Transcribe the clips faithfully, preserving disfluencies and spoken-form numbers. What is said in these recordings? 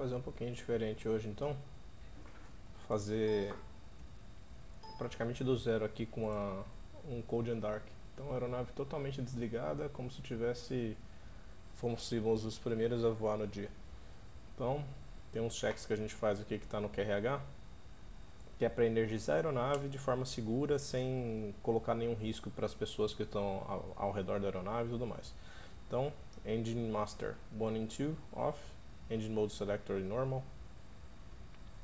fazer um pouquinho diferente hoje então. Fazer praticamente do zero aqui com a, um cold and dark. Então a aeronave totalmente desligada, como se tivesse fomos os primeiros a voar no dia. Então tem uns checks que a gente faz aqui que está no Q R H, que é para energizar a aeronave de forma segura, sem colocar nenhum risco para as pessoas que estão ao, ao redor da aeronave e tudo mais. Então, Engine Master, one and two, off, Engine Mode Selector normal,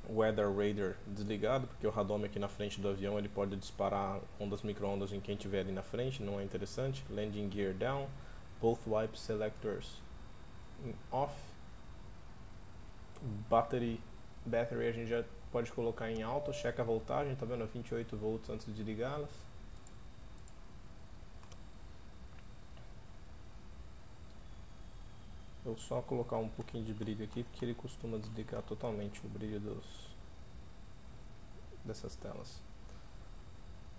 Weather Radar desligado, porque o radome aqui na frente do avião ele pode disparar ondas micro-ondas em quem estiver ali na frente, não é interessante. Landing Gear Down, Both Wipe Selectors off, Battery, battery a gente já pode colocar em alto, checa a voltagem, tá vendo? vinte e oito volts antes de ligá-las. Eu só colocar um pouquinho de brilho aqui, porque ele costuma desligar totalmente o brilho dos, dessas telas.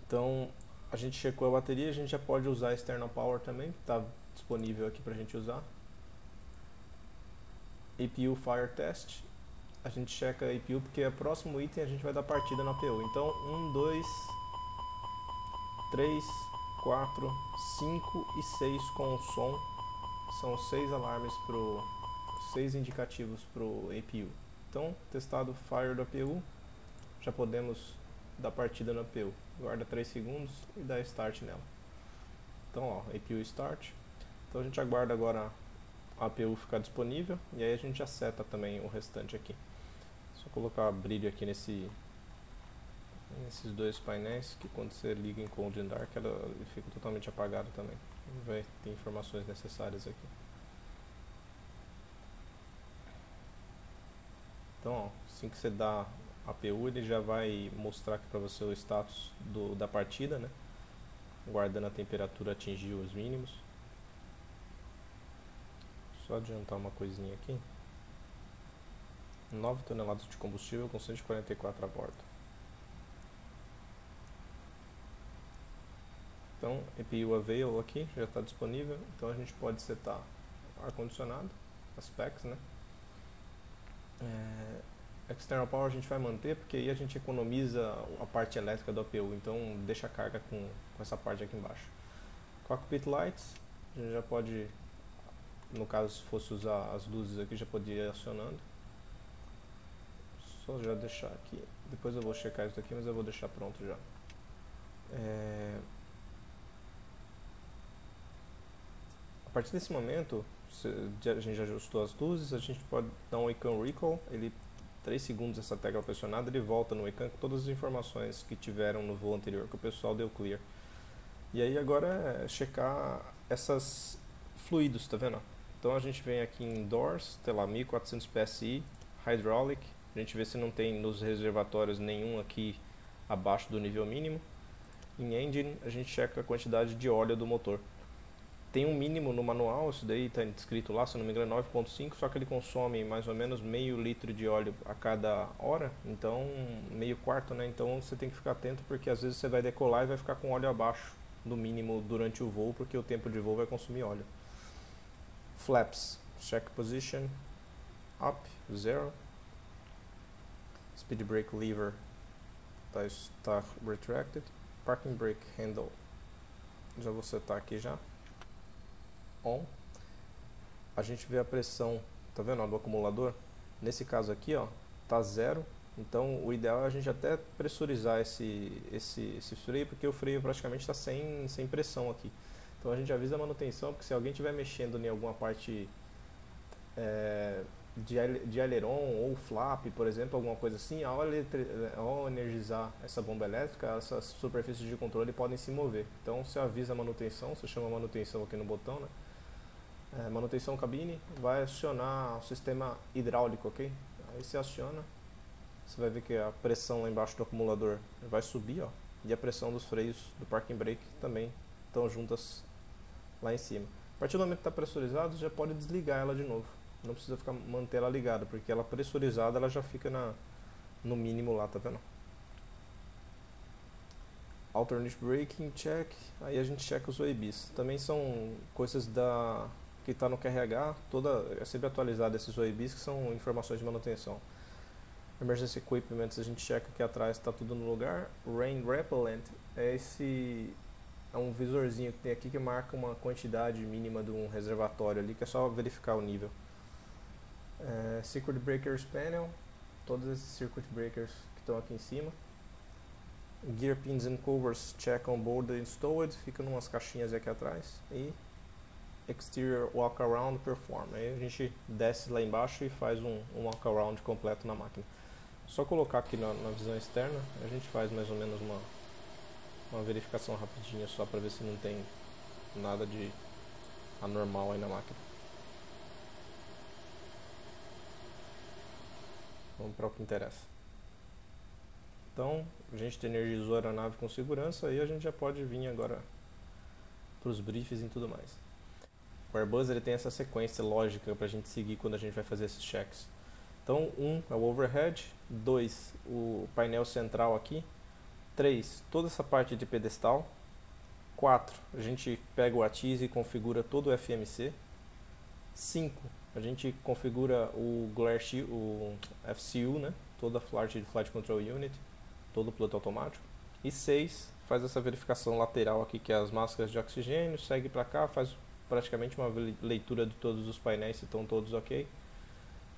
Então, a gente checou a bateria, a gente já pode usar external power também, que tá disponível aqui pra gente usar. A P U Fire Test. A gente checa a A P U porque é o próximo item, a gente vai dar partida na A P U. Então, um, dois, três, quatro, cinco e seis com o som. São seis alarmes pro, seis indicativos para o A P U. Então, testado Fire da A P U, já podemos dar partida na A P U. Guarda três segundos e dá Start nela. Então, ó, A P U Start. Então, a gente aguarda agora a A P U ficar disponível e aí a gente já seta também o restante aqui. Só colocar brilho aqui nesse, nesses dois painéis, que quando você liga em Cold and Dark ela, ele fica totalmente apagado também. Vai ter informações necessárias aqui. Então, ó, assim que você dá a A P U ele já vai mostrar aqui para você o status do, da partida, né? Guardando a temperatura atingir os mínimos. Só adiantar uma coisinha aqui. nove toneladas de combustível com cento e quarenta e quatro a bordo. Então, A P U Avail aqui já está disponível. Então a gente pode setar ar-condicionado, as packs, né? É, external Power a gente vai manter, porque aí a gente economiza a parte elétrica do A P U. Então deixa a carga com, com essa parte aqui embaixo. Cockpit Lights, a gente já pode... No caso, se fosse usar as luzes aqui, já podia ir acionando. Só já deixar aqui. Depois eu vou checar isso daqui, mas eu vou deixar pronto já. É... A partir desse momento, a gente já ajustou as luzes, a gente pode dar um ECAM Recall. Ele, três segundos essa tecla pressionada, ele volta no ECAM com todas as informações que tiveram no voo anterior, que o pessoal deu clear. E aí agora é checar essas... fluidos, tá vendo? Então a gente vem aqui em Doors, tela mil e quatrocentos P S I, Hydraulic, a gente vê se não tem nos reservatórios nenhum aqui abaixo do nível mínimo. Em Engine a gente checa a quantidade de óleo do motor. Tem um mínimo no manual, isso daí tá escrito lá, se não me engano é nove ponto cinco, só que ele consome mais ou menos meio litro de óleo a cada hora, então meio quarto, né? Então você tem que ficar atento porque às vezes você vai decolar e vai ficar com óleo abaixo do mínimo durante o voo, porque o tempo de voo vai consumir óleo. Flaps, check position, up, zero. Speed brake lever, tá, está retracted. Parking brake handle, já vou setar aqui já. On. A gente vê a pressão, tá vendo, ó, do acumulador? Nesse caso aqui, ó, tá zero. Então o ideal é a gente até pressurizar esse, esse, esse freio, porque o freio praticamente está sem, sem pressão aqui. Então a gente avisa a manutenção, porque se alguém estiver mexendo em alguma parte é, de, de aileron ou flap, por exemplo, alguma coisa assim, ao, ao energizar essa bomba elétrica, essas superfícies de controle podem se mover. Então você avisa a manutenção, você chama a manutenção aqui no botão, né? É, manutenção cabine, vai acionar o sistema hidráulico, ok? Aí você aciona, você vai ver que a pressão lá embaixo do acumulador vai subir, ó, e a pressão dos freios do parking brake também estão juntas lá em cima. A partir do momento que está pressurizado, já pode desligar ela de novo. Não precisa ficar manter ela ligada, porque ela pressurizada ela já fica na, no mínimo lá, tá vendo? Alternate braking check, aí a gente checa os O E Bs. Também são coisas da que está no Q R H, toda, é sempre atualizado esses O E Bs, que são informações de manutenção. Emergency Equipment, a gente checa aqui atrás, está tudo no lugar. Rain Repellent é esse... é um visorzinho que tem aqui que marca uma quantidade mínima de um reservatório ali, que é só verificar o nível. É, Circuit Breakers Panel, todos esses Circuit Breakers que estão aqui em cima. Gear Pins and Covers, check on board installed, fica em umas caixinhas aqui atrás. E Exterior Walk Around Perform, aí a gente desce lá embaixo e faz um, um Walk Around completo na máquina. Só colocar aqui na, na visão externa, a gente faz mais ou menos uma uma verificação rapidinha só para ver se não tem nada de anormal aí na máquina. Vamos para o que interessa. Então, a gente energizou a aeronave com segurança e a gente já pode vir agora para os briefs e tudo mais. O Airbus ele tem essa sequência lógica para a gente seguir quando a gente vai fazer esses checks. Então, um é o overhead, dois o painel central aqui, três toda essa parte de pedestal, quatro a gente pega o A T I S e configura todo o F M C, cinco a gente configura o, glare shield, o F C U, né? Toda a Flight, Flight Control Unit, todo o piloto automático, e seis faz essa verificação lateral aqui, que é as máscaras de oxigênio, segue para cá, faz praticamente uma leitura de todos os painéis, se estão todos ok,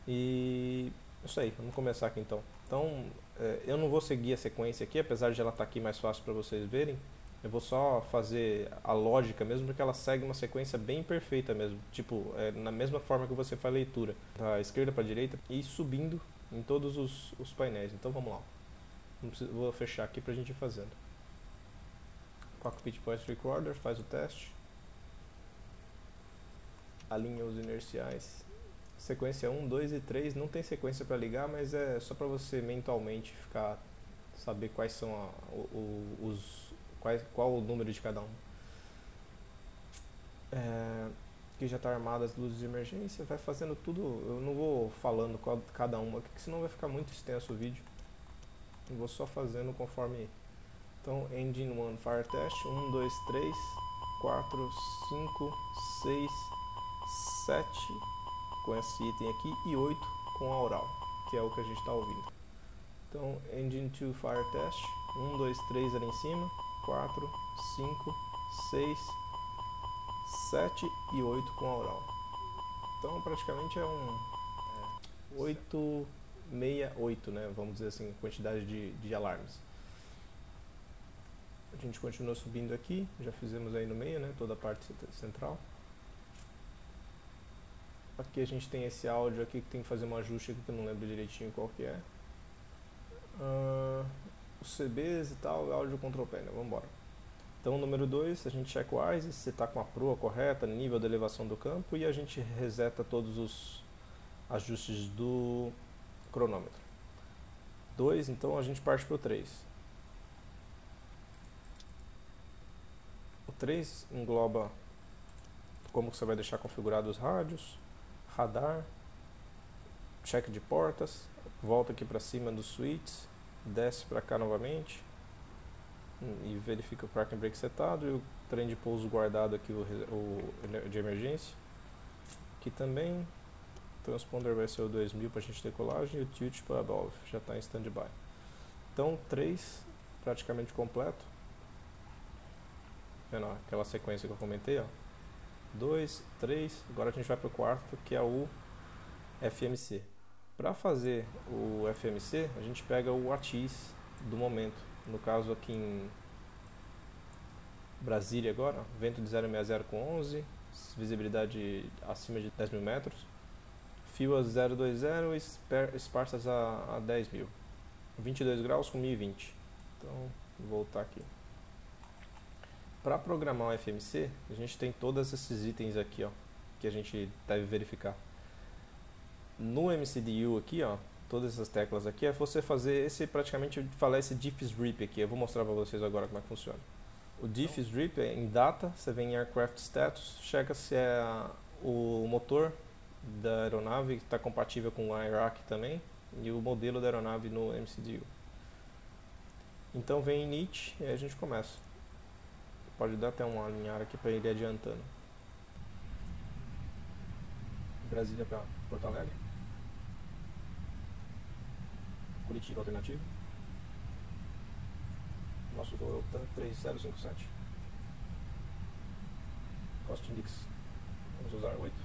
e isso aí, vamos começar aqui então. Então, eu não vou seguir a sequência aqui, apesar de ela estar aqui mais fácil para vocês verem. Eu vou só fazer a lógica mesmo, porque ela segue uma sequência bem perfeita mesmo. Tipo, é na mesma forma que você faz a leitura, da esquerda para a direita e subindo em todos os, os painéis. Então vamos lá. Não preciso, vou fechar aqui para a gente ir fazendo. Cockpit Voice Recorder, faz o teste. Alinha os inerciais. Sequência um, dois e três, não tem sequência para ligar, mas é só para você mentalmente ficar, saber quais são a, o, os, quais, qual o número de cada um. É, aqui já está armada as luzes de emergência, vai fazendo tudo, eu não vou falando qual, cada uma aqui, senão vai ficar muito extenso o vídeo. Eu vou só fazendo conforme... Então, Engine um, Fire Test, um, dois, três, quatro, cinco, seis, sete... com esse item aqui, e oito com a oral, que é o que a gente está ouvindo. Então, Engine dois Fire Test, um, dois, três ali em cima, quatro, cinco, seis, sete e oito com a oral. Então, praticamente é um é, oito, seis, oito, né? Vamos dizer assim, quantidade de, de alarmes. A gente continua subindo aqui, já fizemos aí no meio, né? Toda a parte central. Aqui a gente tem esse áudio aqui que tem que fazer um ajuste aqui, que eu não lembro direitinho qual que é. Uh, os C Bs e tal, áudio control panel, vamos embora. Então número dois, a gente checa o I S I S, se está com a proa correta, nível de elevação do campo, e a gente reseta todos os ajustes do cronômetro. dois, então a gente parte para o três. O três engloba como você vai deixar configurados os rádios, radar, cheque de portas, volta aqui para cima dos switches, desce para cá novamente e verifica o parking brake setado e o trem de pouso guardado aqui, o, o de emergência. Aqui também, transponder vai ser o dois mil para a gente decolagem e o tilt para above, já está em stand-by. Então três, praticamente completo, vendo, ó, aquela sequência que eu comentei, ó. dois, três, agora a gente vai para o quarto, que é o F M C. Para fazer o F M C, a gente pega o A T I S do momento. No caso aqui em Brasília agora, vento de zero vírgula sessenta com onze, visibilidade acima de dez mil metros, fio a zero vírgula vinte e esparsas a, a dez mil, vinte e dois graus com mil e vinte. Então, vou voltar aqui. Para programar o F M C, a gente tem todos esses itens aqui, ó, que a gente deve verificar. No M C D U aqui, ó, todas essas teclas aqui, é você fazer esse, praticamente, falar esse diff strip aqui. Eu vou mostrar para vocês agora como é que funciona. O diff strip é em data, você vem em aircraft status, checa se é o motor da aeronave que está compatível com o I R A C também, e o modelo da aeronave no M C D U. Então vem em N I T e aí a gente começa. Pode dar até um alinhar aqui para ele adiantando. Brasília para Porto Alegre. Curitiba alternativo. Nosso voo é o TAM três zero cinco sete. Cost Index, vamos usar oito.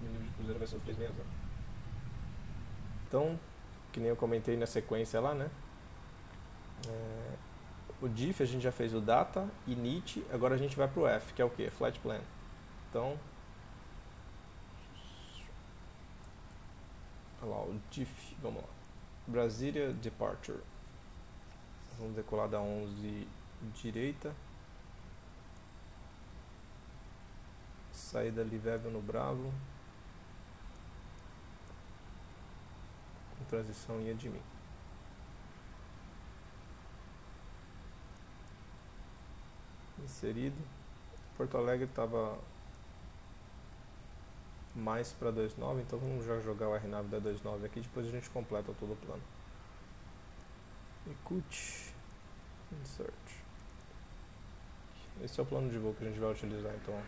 Meu nível de cruzeiro vai ser o três seis zero. Então, que nem eu comentei na sequência lá, né? É, o D I F a gente já fez o Data e N I T, agora a gente vai para o F, que é o que? Flight Plan. Então, olha lá, o D I F, vamos lá. Brasília Departure. Vamos decolar da onze direita. Saída Livével no Bravo. Com transição em Edmin. Inserido. Porto Alegre estava mais para vinte e nove, então vamos já jogar o R nave da vinte e nove aqui, depois a gente completa todo o plano. Ecut, insert. Esse é o plano de voo que a gente vai utilizar então.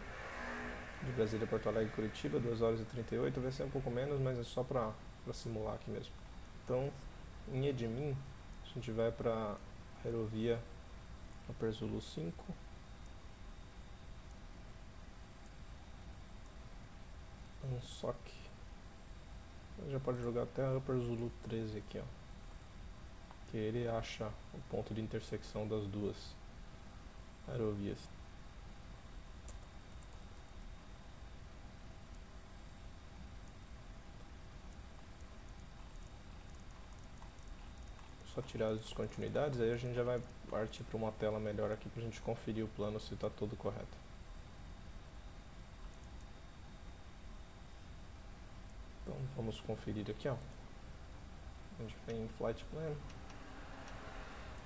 De Brasília a Porto Alegre, Curitiba, duas horas e trinta e oito, vai ser um pouco menos, mas é só para simular aqui mesmo. Então, em Edmin, a gente vai para a aerovia Aperzulu cinco. Um S O C. Já pode jogar até a Upper Zulu treze aqui, ó. Que ele acha o ponto de intersecção das duas aerovias. Só tirar as descontinuidades, aí a gente já vai partir para uma tela melhor aqui pra gente conferir o plano se está todo correto. Vamos conferir aqui, ó. A gente vem em Flight Plan,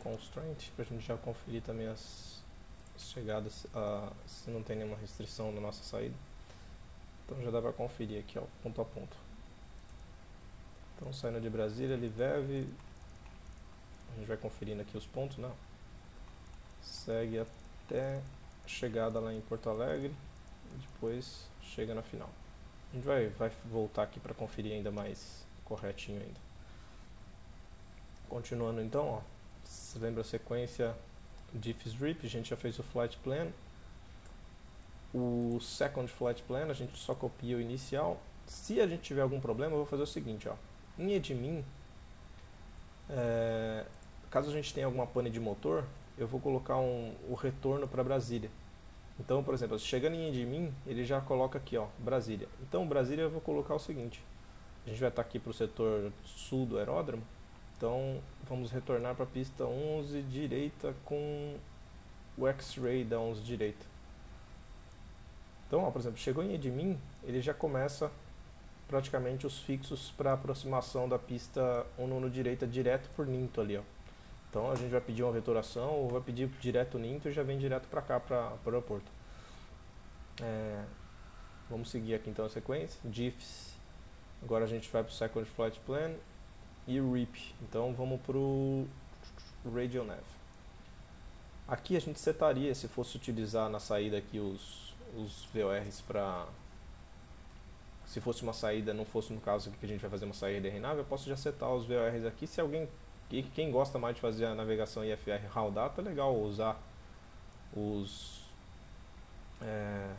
Constraint, para a gente já conferir também as chegadas, a, se não tem nenhuma restrição na nossa saída. Então já dá para conferir aqui, ó, ponto a ponto. Então saindo de Brasília, Livev, a gente vai conferindo aqui os pontos, né? Segue até a chegada lá em Porto Alegre, e depois chega na final. A gente vai, vai voltar aqui para conferir ainda mais corretinho ainda. Continuando então, ó, você lembra a sequência D I F Strip, a gente já fez o Flight Plan. O Second Flight Plan, a gente só copia o inicial. Se a gente tiver algum problema, eu vou fazer o seguinte, ó. Em Edmin, é, caso a gente tenha alguma pane de motor, eu vou colocar um, o retorno para Brasília. Então, por exemplo, chegando em Edmin, ele já coloca aqui, ó, Brasília. Então, Brasília eu vou colocar o seguinte. A gente vai estar aqui para o setor sul do aeródromo. Então, vamos retornar para a pista onze direita com o X-Ray da onze direita. Então, ó, por exemplo, chegou em Edmin, ele já começa praticamente os fixos para aproximação da pista onze direita direto por Ninto ali, ó. Então a gente vai pedir uma vetoração ou vai pedir direto o Ninto e já vem direto para cá, para o aeroporto. É, vamos seguir aqui então a sequência. D I Fs. Agora a gente vai para o Second Flight Plan e R I P. Então vamos para o RadioNav. Aqui a gente setaria, se fosse utilizar na saída aqui os, os V O Rs para... Se fosse uma saída, não fosse no caso que a gente vai fazer uma saída R nave, eu posso já setar os V O Rs aqui. Se alguém... E quem gosta mais de fazer a navegação I F R raw data, é legal usar os é,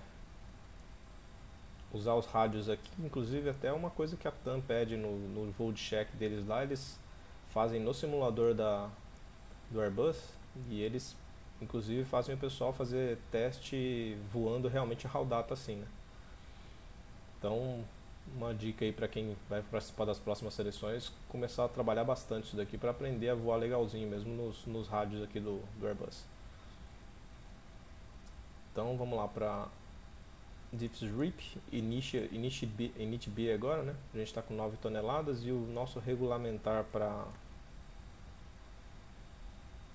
usar os rádios aqui, inclusive até uma coisa que a TAM pede no, no voo de check deles lá, eles fazem no simulador da, do Airbus e eles inclusive fazem o pessoal fazer teste voando realmente raw data assim, né? Então... uma dica aí para quem vai participar das próximas seleções, começar a trabalhar bastante isso daqui para aprender a voar legalzinho mesmo nos, nos rádios aqui do, do Airbus. Então vamos lá para D I F S R I P e N I T B agora, né? A gente está com nove toneladas e o nosso regulamentar para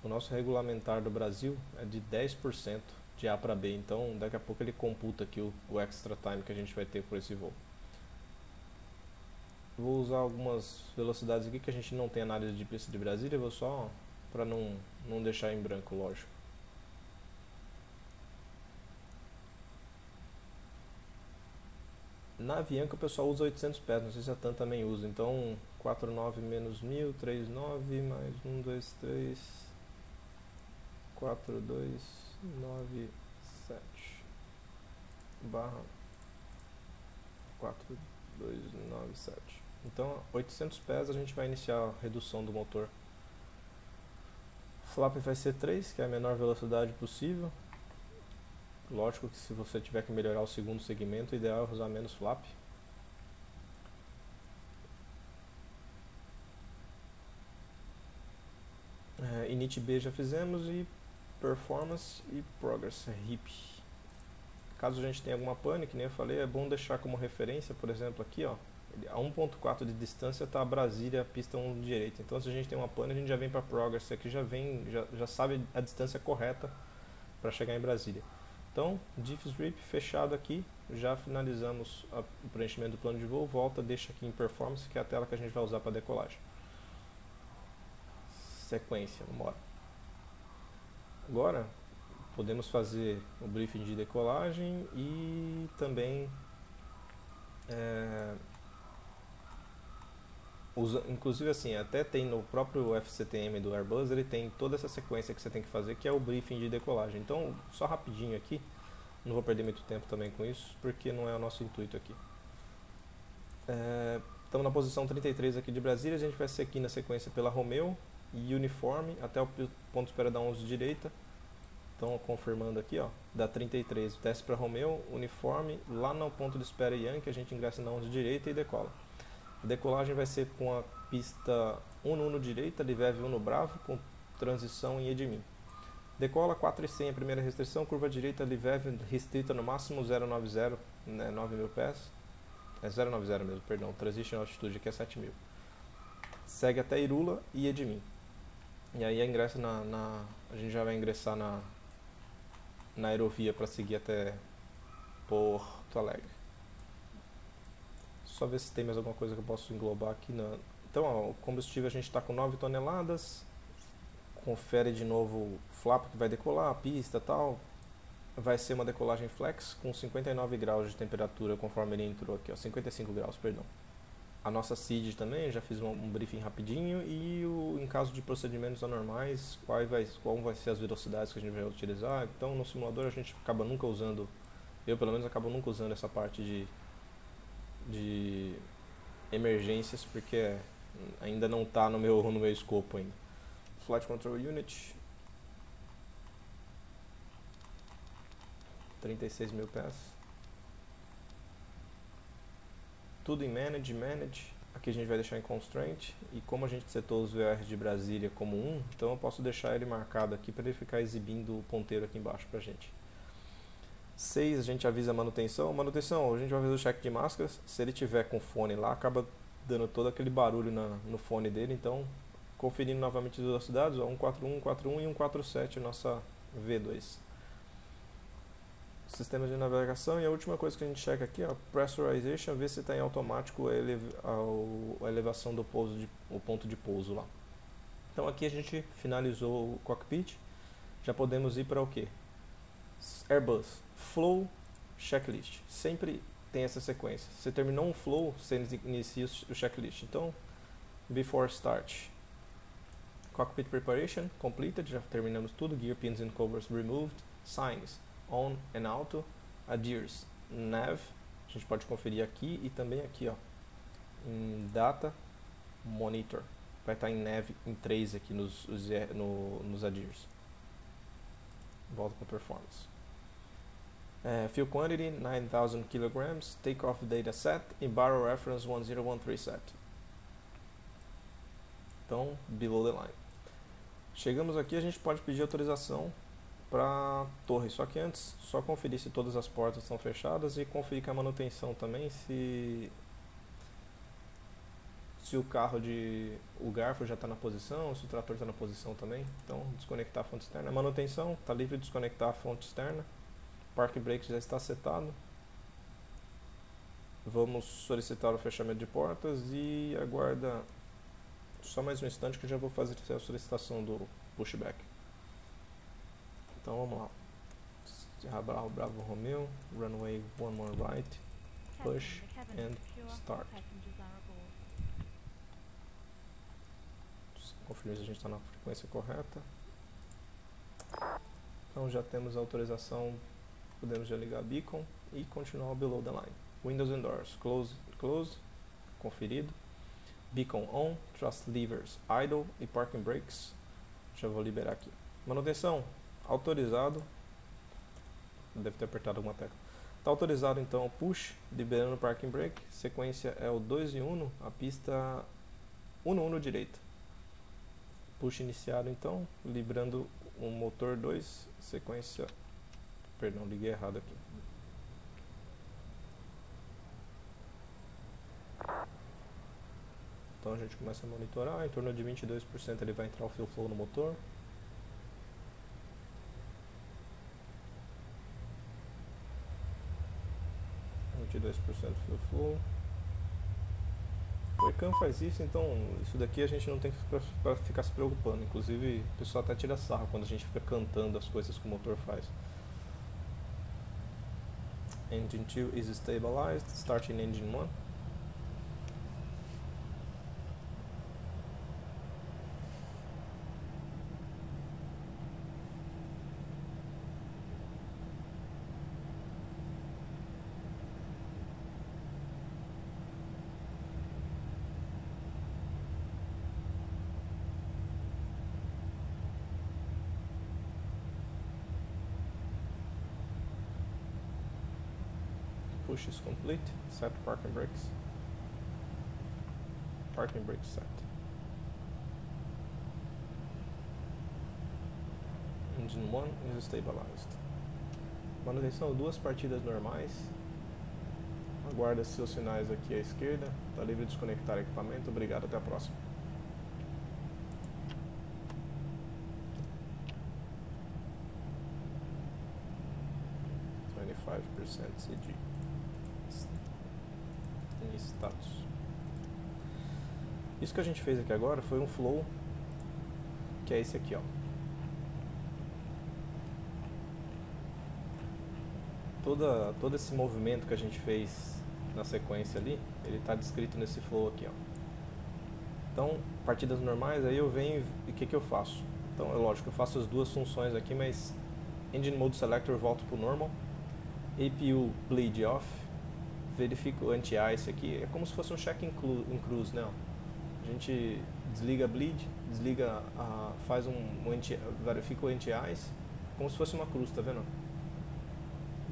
o nosso regulamentar do Brasil é de dez por cento de A para B, então daqui a pouco ele computa aqui o, o extra time que a gente vai ter por esse voo. Vou usar algumas velocidades aqui que a gente não tem análise de pista de Brasília, vou só para não, não deixar em branco, lógico. na Avianca o pessoal usa oitocentos pés, não sei se a TAM também usa. Então, quarenta e nove menos mil, trinta e nove, mais um, dois, três, quatro, dois, nove, sete, barra quatro, dois, nove, sete. Então, oitocentos pés a gente vai iniciar a redução do motor. Flap vai ser três, que é a menor velocidade possível. Lógico que se você tiver que melhorar o segundo segmento, o ideal é usar menos flap. É, init B já fizemos, e performance e progress, R I P. Caso a gente tenha alguma pane, que nem eu falei, é bom deixar como referência, por exemplo, aqui, ó, a um ponto quatro de distância está a Brasília, a pista um direita. Então, se a gente tem uma pane, a gente já vem para progress, aqui já vem, já, já sabe a distância correta para chegar em Brasília. Então, diffsrip fechado aqui, já finalizamos a, o preenchimento do plano de voo, volta, deixa aqui em performance, que é a tela que a gente vai usar para decolagem. Sequência, vamos embora. Agora, podemos fazer o briefing de decolagem e também... É, usa, inclusive assim, até tem no próprio F C T M do Airbus, ele tem toda essa sequência que você tem que fazer, que é o briefing de decolagem. Então, só rapidinho aqui, não vou perder muito tempo também com isso, porque não é o nosso intuito aqui. É, estamos na posição trinta e três aqui de Brasília, a gente vai seguir na sequência pela Romeo, e uniforme até o ponto de espera da onze direita. Então, confirmando aqui, ó, da trinta e três desce para Romeo, uniforme, lá no ponto de espera Yankee, a gente ingressa na onze direita e decola. A decolagem vai ser com a pista um no direita, Livev um no Bravo, com transição em Edmin. Decola quatro e cem a primeira restrição, curva direita, Livev restrita no máximo zero noventa, né, nove mil pés. É zero noventa mesmo, perdão, transition altitude aqui é sete mil. Segue até Irula e Edmin. E aí a, ingressa na, na, a gente já vai ingressar na, na aerovia para seguir até Porto Alegre. Só ver se tem mais alguma coisa que eu posso englobar aqui na... Então, ó, o combustível a gente está com nove toneladas. Confere de novo o flap que vai decolar, a pista e tal. Vai ser uma decolagem flex com cinquenta e nove graus de temperatura, conforme ele entrou aqui, ó, cinquenta e cinco graus, perdão. A nossa S I D também, já fiz um, um briefing rapidinho. E o, em caso de procedimentos anormais, qual vai, qual vai ser as velocidades que a gente vai utilizar. Então, no simulador a gente acaba nunca usando, eu pelo menos acabo nunca usando essa parte de... de emergências, porque ainda não está no meu, no meu escopo ainda. Flight Control Unit, trinta e seis mil pés, tudo em Manage, Manage, aqui a gente vai deixar em Constraint, e como a gente setou os V O Rs de Brasília como um, então eu posso deixar ele marcado aqui para ele ficar exibindo o ponteiro aqui embaixo para a gente. seis, a gente avisa a manutenção. Manutenção, a gente vai fazer o check de máscaras. Se ele tiver com fone lá, acaba dando todo aquele barulho na, no fone dele. Então, conferindo novamente as velocidades, ó, um quatro um, um quatro um e um quatro sete, a nossa V dois. Sistema de navegação. E a última coisa que a gente checa aqui, ó, pressurization, ver se está em automático a, eleva, a, a elevação do pouso de, o ponto de pouso lá. Então, aqui a gente finalizou o cockpit. Já podemos ir para o quê? Airbus. Flow, checklist. Sempre tem essa sequência. Você terminou um flow, você inicia o checklist. Então, before start. Cockpit preparation, completed. Já terminamos tudo. Gear pins and covers removed. Signs, on and auto. A D I R S, nav. A gente pode conferir aqui e também aqui, ó, em data, monitor. Vai estar em nav em três aqui nos, no, nos A D I R S. Volta para performance. Uh, fuel quantity nine thousand kilograms, takeoff data set e barrel reference one zero one three set. Então, below the line. Chegamos aqui, a gente pode pedir autorização para torre. Só que antes, só conferir se todas as portas estão fechadas e conferir com a manutenção também se se o carro de o garfo já está na posição, se o trator está na posição também. Então, desconectar a fonte externa. A manutenção está livre de desconectar a fonte externa. Park Brake já está setado. Vamos solicitar o fechamento de portas e aguarda só mais um instante que eu já vou fazer a solicitação do pushback. Então vamos lá. Bravo, Bravo Romeo, runway one more right, push and start. Conferir se a gente está na frequência correta. Então já temos a autorização, podemos já ligar a beacon e continuar below the line. Windows and doors, close, close, conferido. Beacon on, thrust levers idle e parking brakes. Já vou liberar aqui. Manutenção, autorizado. Deve ter apertado alguma tecla. Está autorizado então o push, liberando o parking brake. Sequência é o dois e um, a pista um um direita. Push iniciado então, liberando o um motor dois, sequência... Perdão, liguei errado aqui. Então a gente começa a monitorar, em torno de vinte e dois por cento ele vai entrar o fuel flow no motor. vinte e dois por cento fuel flow. O ECAM faz isso, então isso daqui a gente não tem que ficar, ficar se preocupando. Inclusive o pessoal até tira sarro quando a gente fica cantando as coisas que o motor faz. Engine two is stabilized, starting engine one. Push is complete, set parking brakes, parking brakes set, engine one is stabilized. Manutenção, duas partidas normais, aguarda seus sinais aqui à esquerda, está livre de desconectar equipamento, obrigado, até a próxima. vinte e cinco por cento S I D em status. Isso que a gente fez aqui agora foi um flow que é esse aqui, ó. Toda, todo esse movimento que a gente fez na sequência ali, ele está descrito nesse flow aqui, ó. Então, partidas normais, aí eu venho e o que que eu faço? Então, é lógico, eu faço as duas funções aqui, mas Engine Mode Selector eu volto pro normal. A P U bleed off, verifico o anti-ice aqui, é como se fosse um check in cruise, né? A gente desliga a bleed, desliga a, faz um, um anti, verifica o anti-ice, como se fosse uma cruz, tá vendo?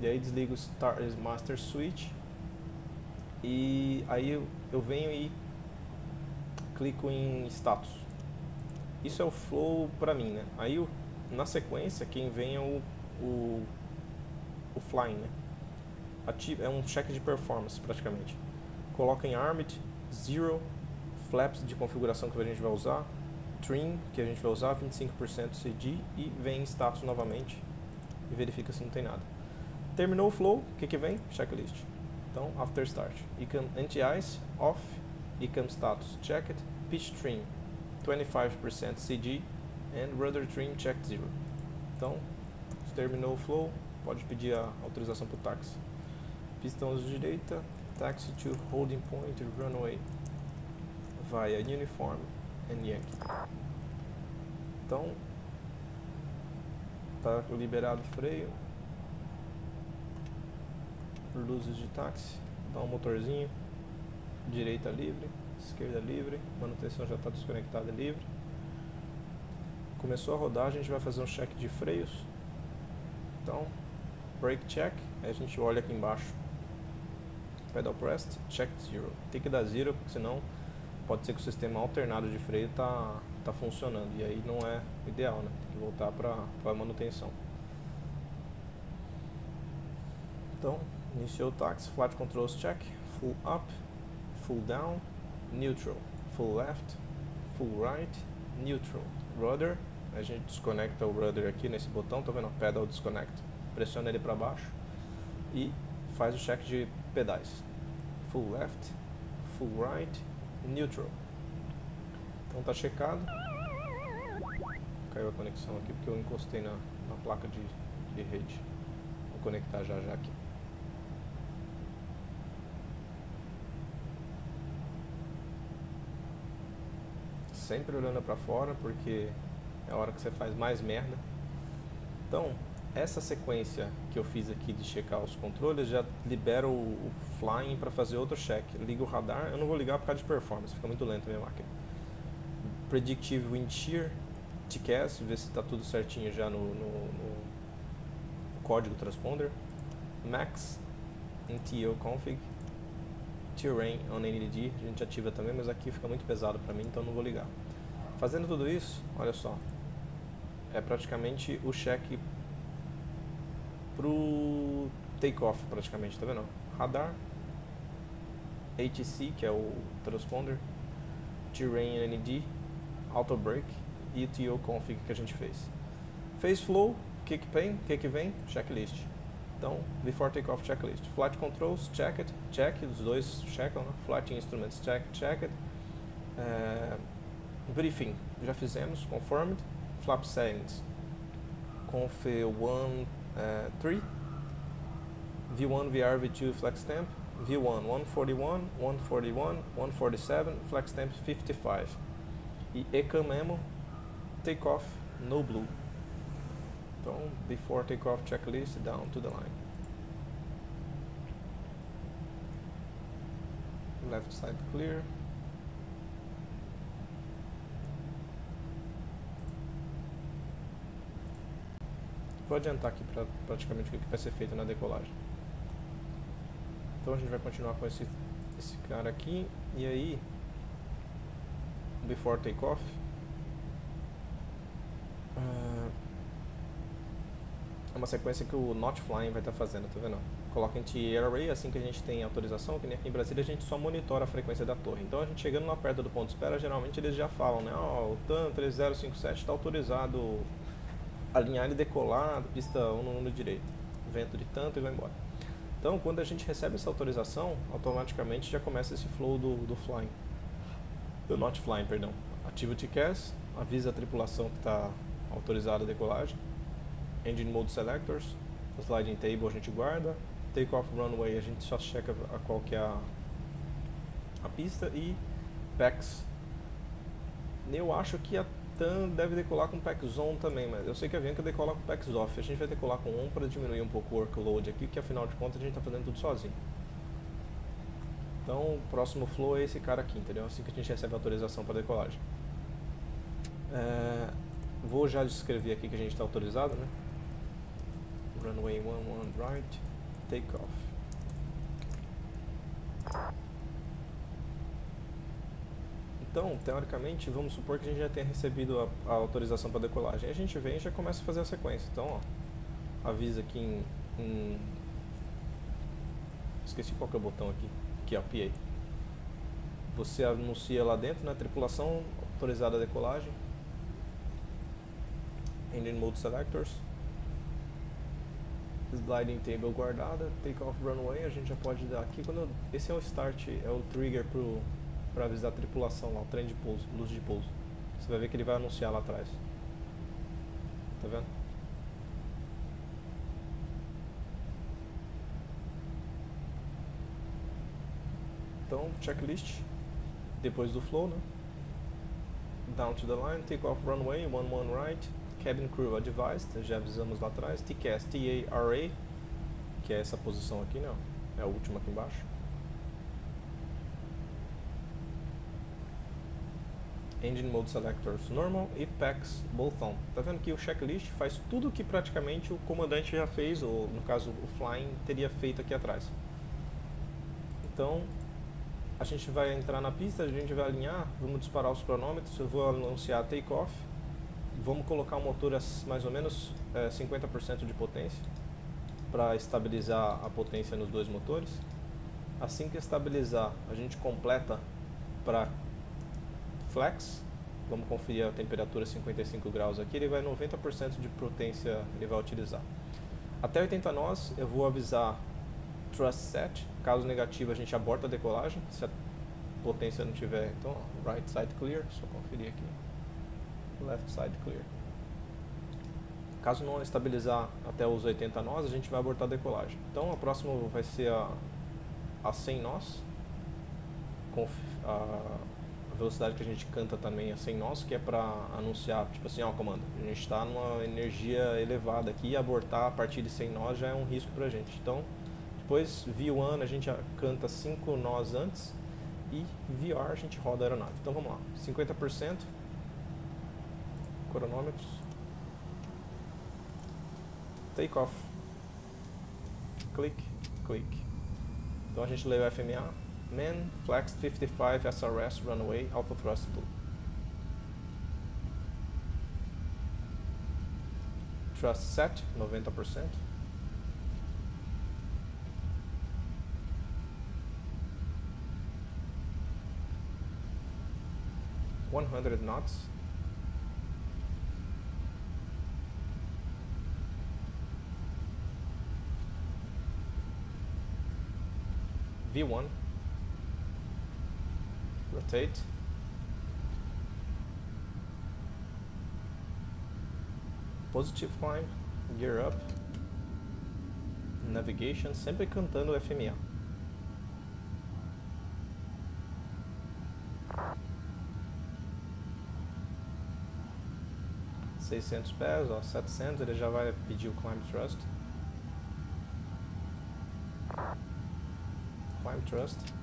E aí desligo o start, master switch, e aí eu, eu venho e clico em status. Isso é o flow pra mim, né? Aí eu, na sequência quem vem é o, o o flying, né? Ativa, é um check de performance praticamente. Coloca em armed, zero, flaps de configuração que a gente vai usar, trim que a gente vai usar, vinte e cinco por cento C D, e vem em status novamente e verifica se não tem nada. Terminou o flow, o que que vem? Checklist. Então, after start, I C A M anti-ice, off, I C A M status, checked, pitch trim, vinte e cinco por cento C D, and rudder trim, checked zero. Então, terminou o flow. Pode pedir a autorização para o táxi. Pistão de direita, taxi to holding point, runway via uniform and yankee. Então, tá liberado o freio, luzes de táxi, dá um motorzinho, direita livre, esquerda livre, manutenção já está desconectada livre. Começou a rodar, a gente vai fazer um check de freios. Então, brake check, a gente olha aqui embaixo, pedal pressed, check zero, tem que dar zero, porque senão pode ser que o sistema alternado de freio tá, tá funcionando, e aí não é ideal, né? Tem que voltar para a manutenção. Então, iniciou o táxi, flight controls check, full up, full down, neutral, full left, full right, neutral, rudder, a gente desconecta o rudder aqui nesse botão, tá vendo? Pedal disconnect. Pressiona ele para baixo e faz o check de pedais. Full left, full right, neutral. Então tá checado. Caiu a conexão aqui porque eu encostei na, na placa de, de rede. Vou conectar já já aqui. sempre olhando para fora, porque é a hora que você faz mais merda. Então, essa sequência que eu fiz aqui de checar os controles já libera o, o flying para fazer outro check. Liga o radar, eu não vou ligar por causa de performance, fica muito lento a minha máquina. Predictive Wind Shear, T C A S, ver se está tudo certinho já no, no, no código transponder. Max, N T O config, Terrain on N D, a gente ativa também, mas aqui fica muito pesado para mim, então não vou ligar. Fazendo tudo isso, olha só, é praticamente o check pro takeoff, praticamente, tá vendo? Radar, A T C, que é o transponder, Terrain N D, Auto Brake e o T O config que a gente fez. Fez flow, o que que vem? O que que vem? Checklist. Então, before takeoff checklist. Flight controls, check it, check, os dois checam, né? Flight instruments, check, check it. É, briefing, já fizemos, confirmed. Flap settings, conf um, é, três. V um, V R, V dois, flex temp. V um, cento e quarenta e um, cento e quarenta e um, cento e quarenta e sete, flex temp cinquenta e cinco. E E CAM memo, takeoff, no blue. Então, before takeoff checklist, down to the line. Left side clear. Vou adiantar aqui pra, praticamente o que vai ser feito na decolagem. Então a gente vai continuar com esse, esse cara aqui. E aí, before takeoff. Uh, É uma sequência que o Not Flying vai estar fazendo, tá vendo? Coloca em T A Array, assim que a gente tem autorização, que nem aqui em Brasília a gente só monitora a frequência da torre. Então a gente chegando lá perto do ponto de espera, geralmente eles já falam, né? Ó, oh, o TAM três zero cinco sete está autorizado a alinhar e decolar da pista um no direito. Vento de tanto e vai embora. Então quando a gente recebe essa autorização, automaticamente já começa esse flow do, do Flying. Do Not Flying, perdão. Ativa o T C A S, avisa a tripulação que está autorizada a decolagem. Engine Mode Selectors, Sliding Table a gente guarda, Takeoff Runway a gente só checa a qual que é a, a pista, e P A X. Eu acho que a TAM deve decolar com P A X On também, mas eu sei que a Avianca decola com P A X Off. A gente vai decolar com On para diminuir um pouco o workload aqui, que afinal de contas a gente está fazendo tudo sozinho. Então o próximo flow é esse cara aqui, entendeu? Assim que a gente recebe a autorização para decolagem. É... Vou já descrever aqui que a gente está autorizado, né? Runway um um right, take off. Então, teoricamente, vamos supor que a gente já tenha recebido a, a autorização para decolagem. A gente vem e já começa a fazer a sequência. Então, ó, avisa aqui em, em... Esqueci qual que é o botão aqui. Aqui, ó, P A. Você anuncia lá dentro, né? Tripulação autorizada a decolagem. Engine Mode Selectors, Sliding Table guardada, Takeoff Runway, a gente já pode dar aqui, quando eu, esse é o start, é o trigger para avisar a tripulação lá, o trem de pouso, luz de pouso, você vai ver que ele vai anunciar lá atrás, tá vendo? Então, checklist, depois do flow, né? Down to the line, Takeoff Runway, um um right, Cabin Crew Advised, já avisamos lá atrás. T C A S, T A Array, que é essa posição aqui, né? É a última aqui embaixo. Engine Mode Selectors Normal e P A X Both On. Tá vendo que o checklist faz tudo que praticamente o comandante já fez, ou no caso o Flying teria feito aqui atrás. Então a gente vai entrar na pista, a gente vai alinhar, vamos disparar os cronômetros, eu vou anunciar Take Off. Vamos colocar o motor a mais ou menos é, cinquenta por cento de potência para estabilizar a potência nos dois motores. Assim que estabilizar, a gente completa para flex. Vamos conferir a temperatura cinquenta e cinco graus aqui, ele vai noventa por cento de potência, ele vai utilizar. Até oitenta nós, eu vou avisar thrust set. Caso negativo, a gente aborta a decolagem, se a potência não tiver. Então, ó, right side clear, só conferir aqui. Left side clear. Caso não estabilizar até os oitenta nós, a gente vai abortar a decolagem. Então a próxima vai ser a, a cem nós, com a velocidade que a gente canta também é sem nosso, que é para anunciar, tipo assim, ó, comando, a gente está numa energia elevada aqui, abortar a partir de cem nós já é um risco para a gente. Então, depois V um a gente canta cinco nós antes e V O R a gente roda a aeronave. Então vamos lá, cinquenta por cento, cronômetros, take off, clique, clique. Então a gente leu o F M A. Man, flex fifty-five, S R S, runway, alpha thrust blue. Thrust set, noventa por cento. one hundred knots. V um. Rotate. Positive climb. Gear up. Navigation, sempre cantando o F M A. seiscentos pés, ó, setecentos, ele já vai pedir o climb thrust. Climb thrust.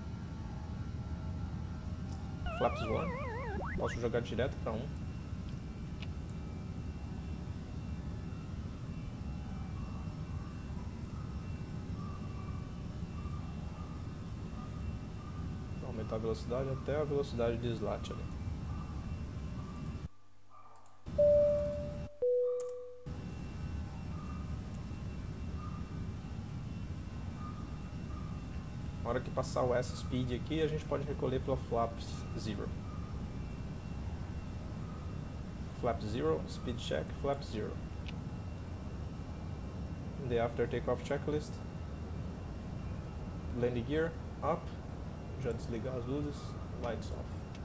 Flaps one, posso jogar direto para um. Vou aumentar a velocidade até a velocidade de slat ali. Na hora que passar o S-Speed aqui, a gente pode recolher pela Flaps Zero. Flap Zero, Speed Check, Flap Zero. The After Takeoff Checklist. Landing Gear, Up. Já desligar as luzes, Lights Off.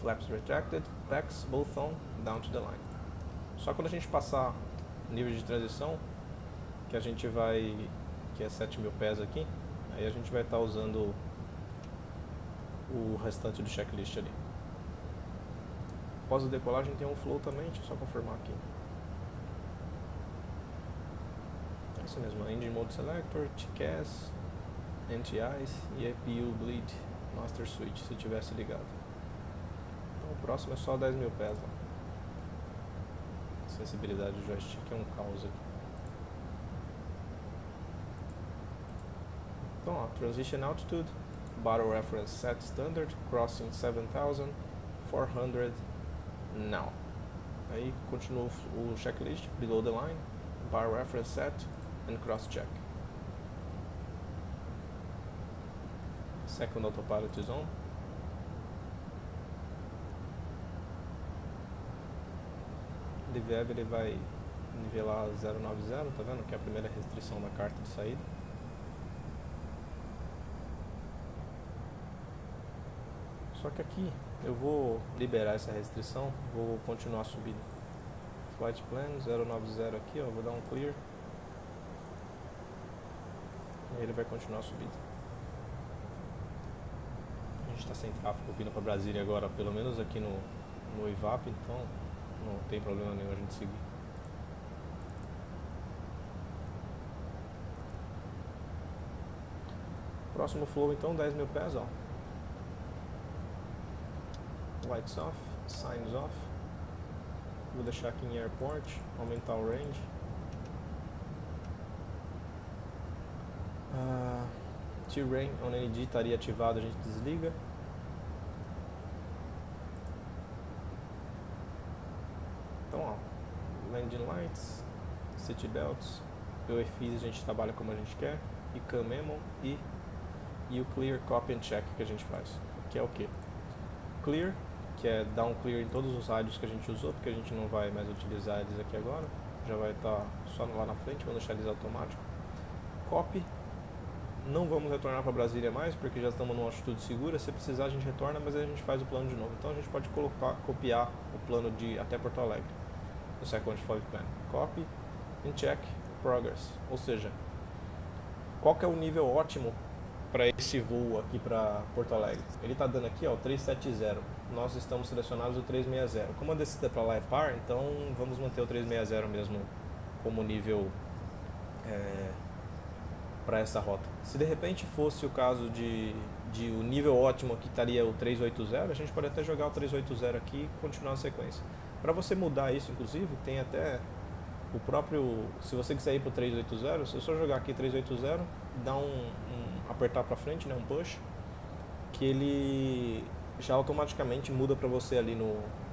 Flaps Retracted, Backs, Both On, Down to the Line. Só quando a gente passar nível de transição, que a gente vai, que é sete mil pés aqui, aí a gente vai estar usando o restante do checklist ali. Após a decolagem tem um flow também, deixa eu só confirmar aqui. É isso mesmo, Engine Mode Selector, T C A S, A T I S e A P U Bleed Master Switch, se tivesse ligado. Então o próximo é só dez mil pés lá. Sensibilidade do joystick é um caos aqui. Então, ó, Transition Altitude, Battle Reference Set Standard, Crossing seven thousand four hundred Now. Aí continua o checklist, Below the Line, Battle Reference Set and Cross Check. Second Autopilot is on. De V E V ele vai nivelar zero nove zero, tá vendo? Que é a primeira restrição da carta de saída. Só que aqui eu vou liberar essa restrição, vou continuar subindo. Flight plan zero nove zero aqui, ó, vou dar um clear. E ele vai continuar subindo. A gente tá sem tráfego vindo pra Brasília agora, pelo menos aqui no, no I V A P, então não tem problema nenhum a gente seguir. Próximo flow então, dez mil pés, ó. Lights off, signs off. Vou deixar aqui em airport, aumentar o range. Uh, T-Rain on N D estaria ativado, a gente desliga. Landing lights, city belts, U F Is a gente trabalha como a gente quer, e cam memo e, e o clear, copy and check que a gente faz, que é o que? Clear, que é dar um clear em todos os rádios que a gente usou, porque a gente não vai mais utilizar eles aqui agora, já vai estar tá só lá na frente, vamos deixar eles automático. Copy, não vamos retornar para Brasília mais, porque já estamos numa altitude segura, se precisar a gente retorna, mas aí a gente faz o plano de novo, então a gente pode colocar, copiar o plano de até Porto Alegre. O second flight plan, copy and check progress, ou seja, qual que é o nível ótimo para esse voo aqui para Porto Alegre? Ele está dando aqui, ó, trezentos e setenta. Nós estamos selecionados o trezentos e sessenta. Como a descida para lá é par, então vamos manter o trezentos e sessenta mesmo como nível é, para essa rota. Se de repente fosse o caso de, de o nível ótimo aqui estaria o trezentos e oitenta, a gente pode até jogar o trezentos e oitenta aqui e continuar a sequência. Para você mudar isso, inclusive, tem até o próprio... Se você quiser ir para o trezentos e oitenta, se eu só jogar aqui trezentos e oitenta, dá um, um apertar para frente, né, um push, que ele já automaticamente muda para você ali no,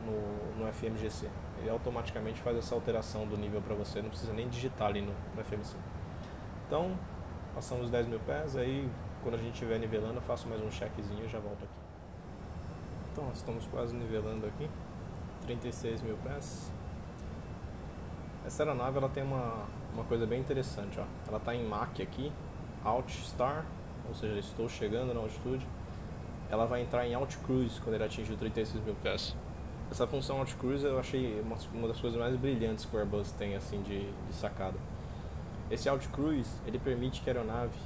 no, no F M G C. Ele automaticamente faz essa alteração do nível para você, não precisa nem digitar ali no, no F M C. Então, passamos os dez mil pés, aí quando a gente estiver nivelando, eu faço mais um chequezinho e já volto aqui. Então, nós estamos quase nivelando aqui. trinta e seis mil pés. Essa aeronave ela tem uma, uma coisa bem interessante, ó. Ela está em M A C aqui, Alt Star, ou seja, estou chegando na altitude. Ela vai entrar em Alt Cruise quando ele atingir trinta e seis mil pés. Essa função Alt Cruise eu achei uma, uma das coisas mais brilhantes que o Airbus tem assim de, de sacada. Esse Alt Cruise ele permite que a aeronave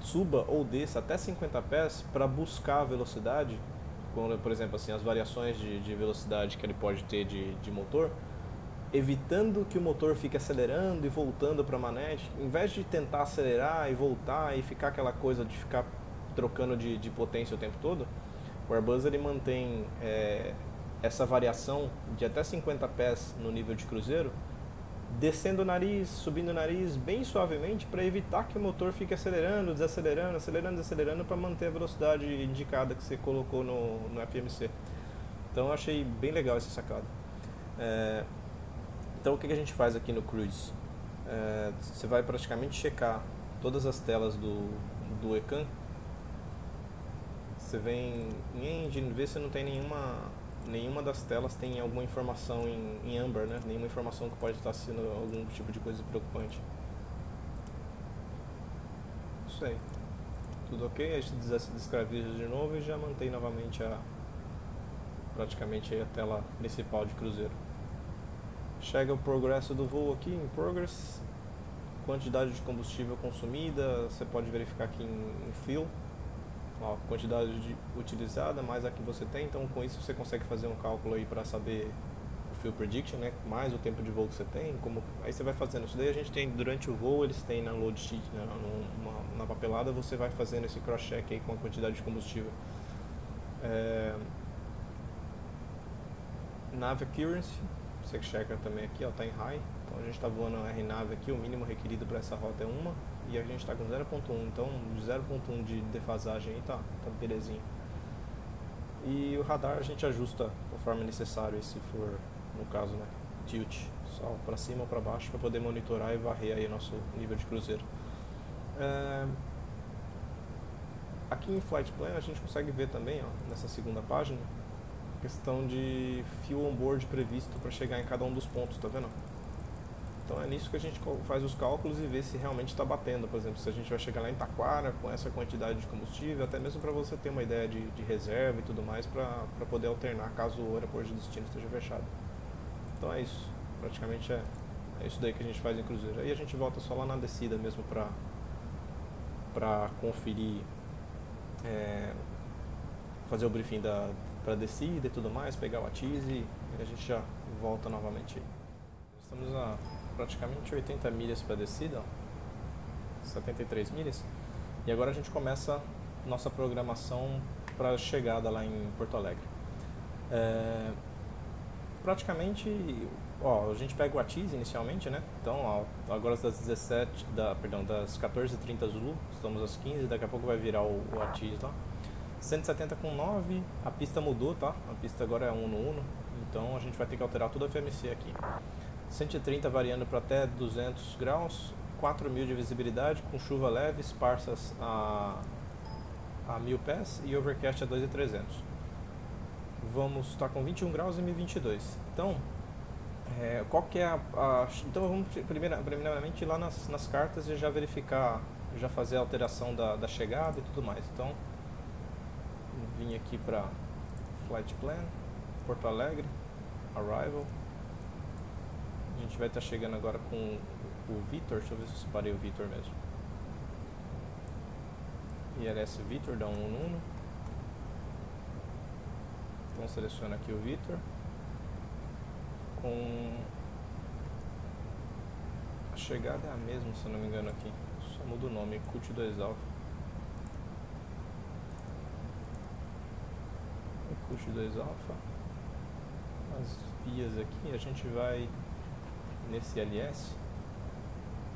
suba ou desça até cinquenta pés para buscar a velocidade. Quando, por exemplo, assim, as variações de, de velocidade que ele pode ter de, de motor, evitando que o motor fique acelerando e voltando para a manete, em vez de tentar acelerar e voltar e ficar aquela coisa de ficar trocando de, de potência o tempo todo, o Airbus ele mantém é, essa variação de até cinquenta pés no nível de cruzeiro, descendo o nariz, subindo o nariz bem suavemente para evitar que o motor fique acelerando, desacelerando, acelerando, desacelerando para manter a velocidade indicada que você colocou no, no F M C. Então eu achei bem legal essa sacada. É, então o que a gente faz aqui no Cruise? É, você vai praticamente checar todas as telas do, do ECAM. Você vem em Engine, vê se não tem nenhuma... Nenhuma das telas tem alguma informação em, em amber, né? Nenhuma informação que pode estar sendo algum tipo de coisa preocupante. Isso aí. Tudo ok? A gente descravija de novo e já mantém novamente a... Praticamente a tela principal de cruzeiro. Chega o progresso do voo aqui, em progress. Quantidade de combustível consumida, você pode verificar aqui em, em fuel. Ó, quantidade de, utilizada mais a que você tem, então com isso você consegue fazer um cálculo aí para saber o fuel prediction, né? Mais o tempo de voo que você tem, como aí você vai fazendo isso daí. A gente tem durante o voo, eles têm na load sheet, né? na, na papelada, você vai fazendo esse cross check aí com a quantidade de combustível. É... Nav Accuracy, você checa também aqui, ó, tá em high, então a gente está voando a R NAV aqui, o mínimo requerido para essa rota é uma. E a gente está com zero ponto um, então zero ponto um de defasagem aí tá, tá belezinha. E o radar a gente ajusta conforme necessário, se for, no caso, né, tilt, só para cima ou para baixo, para poder monitorar e varrer aí o nosso nível de cruzeiro. É... Aqui em Flight Plan a gente consegue ver também, ó, nessa segunda página, a questão de fuel onboard previsto para chegar em cada um dos pontos, tá vendo? Então é nisso que a gente faz os cálculos e vê se realmente está batendo. Por exemplo, se a gente vai chegar lá em Taquara com essa quantidade de combustível, até mesmo para você ter uma ideia de, de reserva e tudo mais, para poder alternar caso o aeroporto de destino esteja fechado. Então é isso. Praticamente é, é isso daí que a gente faz em cruzeiro. Aí a gente volta só lá na descida mesmo para para conferir, é, fazer o briefing da, para descida e tudo mais, pegar o ATIS e a gente já volta novamente. Estamos a praticamente oitenta milhas para descida, ó, setenta e três milhas, e agora a gente começa nossa programação para a chegada lá em Porto Alegre. É, praticamente, ó, a gente pega o ATIS inicialmente, né? Então, ó, agora das dezessete, da, perdão, das quatorze e trinta azul, estamos às quinze, daqui a pouco vai virar o, o ATIS, tá? cento e setenta com nove, a pista mudou, tá? A pista agora é um no um, então a gente vai ter que alterar tudo a F M C aqui. cento e trinta variando para até duzentos graus, quatro mil de visibilidade, com chuva leve, esparsas a, a mil pés e overcast a dois mil e trezentos. Vamos estar tá com vinte e um graus e mil e vinte e dois. Então, é, qual que é a, a... Então vamos primeira, primeiramente ir lá nas, nas cartas e já verificar, já fazer a alteração da, da chegada e tudo mais. Então, vim aqui para Flight Plan, Porto Alegre, Arrival. A gente vai estar chegando agora com o Vitor, deixa eu ver se eu separei o Vitor mesmo. I L S Vitor, dá um número. Então seleciona aqui o Vitor com a chegada é a mesma, se eu não me engano, aqui só muda o nome, Q T dois alfa e Q T dois alfa. As vias aqui a gente vai nesse I L S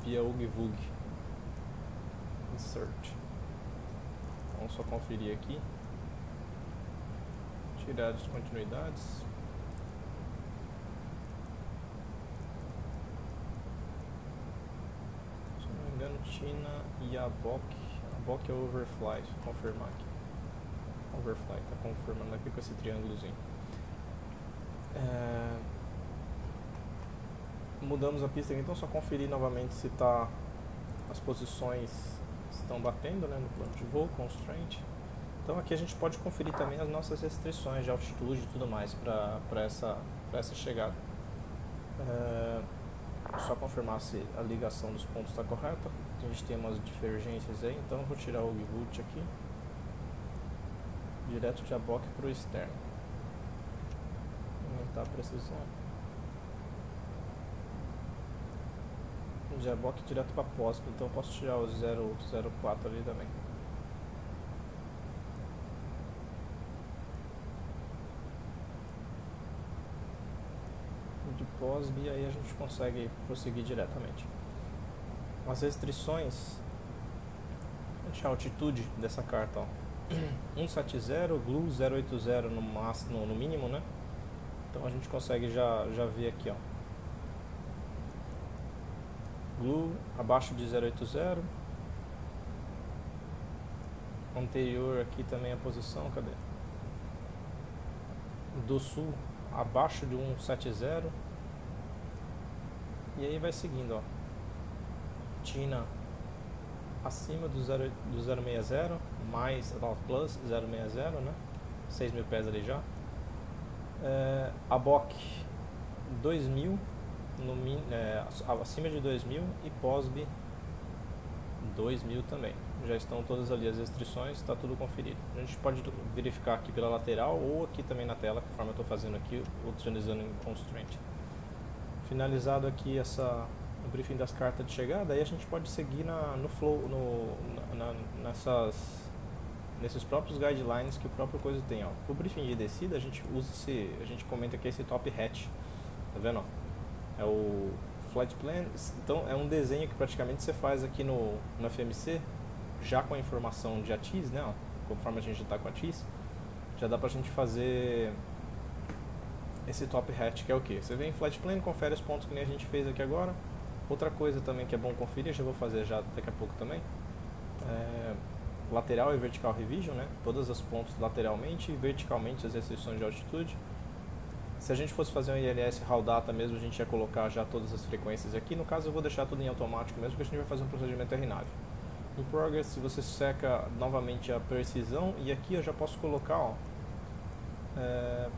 via U G V U G Insert. Vamos só conferir aqui, tirar as continuidades. Se não me engano, China e a B O C. A B O C é overfly, deixa eu confirmar aqui. Overfly, tá confirmando aqui com esse triângulozinho. É... Mudamos a pista aqui, então só conferir novamente se tá as posições estão batendo, né, no plano de voo, constraint. Então aqui a gente pode conferir também as nossas restrições de altitude e tudo mais para essa, essa chegada. É, só confirmar se a ligação dos pontos está correta. A gente tem umas divergências aí, então vou tirar o G V U T aqui. Direto de A B O C para o externo. Aumentar a precisão. De A B O C direto para P O S P, então eu posso tirar o zero zero quatro ali também. De P O S B, e aí a gente consegue prosseguir diretamente. As restrições, a altitude dessa carta, ó. cento e setenta, G L U zero oitenta no máximo, no mínimo, né? Então a gente consegue já, já ver aqui, ó. G L U abaixo de zero oitenta. Anterior aqui também a posição, cadê? Do sul abaixo de cento e setenta. E aí vai seguindo, ó. China acima do, zero, do zero sessenta, mais, não, plus zero sessenta, né? seis mil pés ali já. É, A B O C dois mil, no, é, acima de dois mil, e P O S B dois mil também. Já estão todas ali as restrições, está tudo conferido. A gente pode verificar aqui pela lateral ou aqui também na tela, conforme eu estou fazendo aqui, utilizando em constraint. Finalizado aqui essa, o briefing das cartas de chegada, aí a gente pode seguir na, no flow, no, na, nessas, nesses próprios guidelines que o próprio coisa tem. Ó. O briefing de descida, a gente usa esse, a gente comenta aqui esse top hatch, tá vendo? Ó? É o flight plan, então é um desenho que praticamente você faz aqui no, no F M C, já com a informação de A T I S, né? Ó, conforme a gente já está com a ATIS, já dá pra gente fazer esse top hatch, que é o que? Você vem em flight plan, confere os pontos que nem a gente fez aqui agora. Outra coisa também que é bom conferir, já vou fazer já daqui a pouco também, é lateral e vertical revision, né? Todas as pontos lateralmente e verticalmente as restrições de altitude. Se a gente fosse fazer um I L S raw data mesmo, a gente ia colocar já todas as frequências aqui. No caso eu vou deixar tudo em automático mesmo, porque a gente vai fazer um procedimento R NAV. No progress você seca novamente a precisão, e aqui eu já posso colocar, ó, é,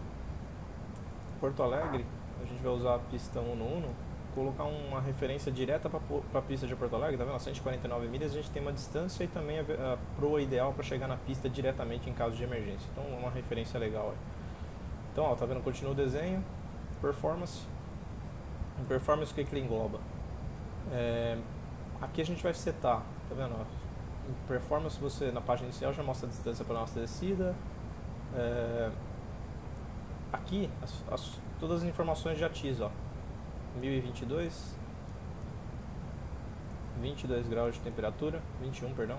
Porto Alegre, a gente vai usar a pista um um. Colocar uma referência direta para a pista de Porto Alegre, tá vendo? cento e quarenta e nove milhas, a gente tem uma distância e também a, a proa ideal para chegar na pista diretamente em caso de emergência. Então é uma referência legal aí. Então, ó, tá vendo? Continua o desenho. Performance. Em performance, o que, que ele engloba? É, aqui a gente vai setar, tá vendo? Ó, em performance, você na página inicial já mostra a distância para a nossa descida. É, aqui, as, as, todas as informações de A T I S, ó. mil e vinte e dois, vinte e dois graus de temperatura, vinte e um, perdão.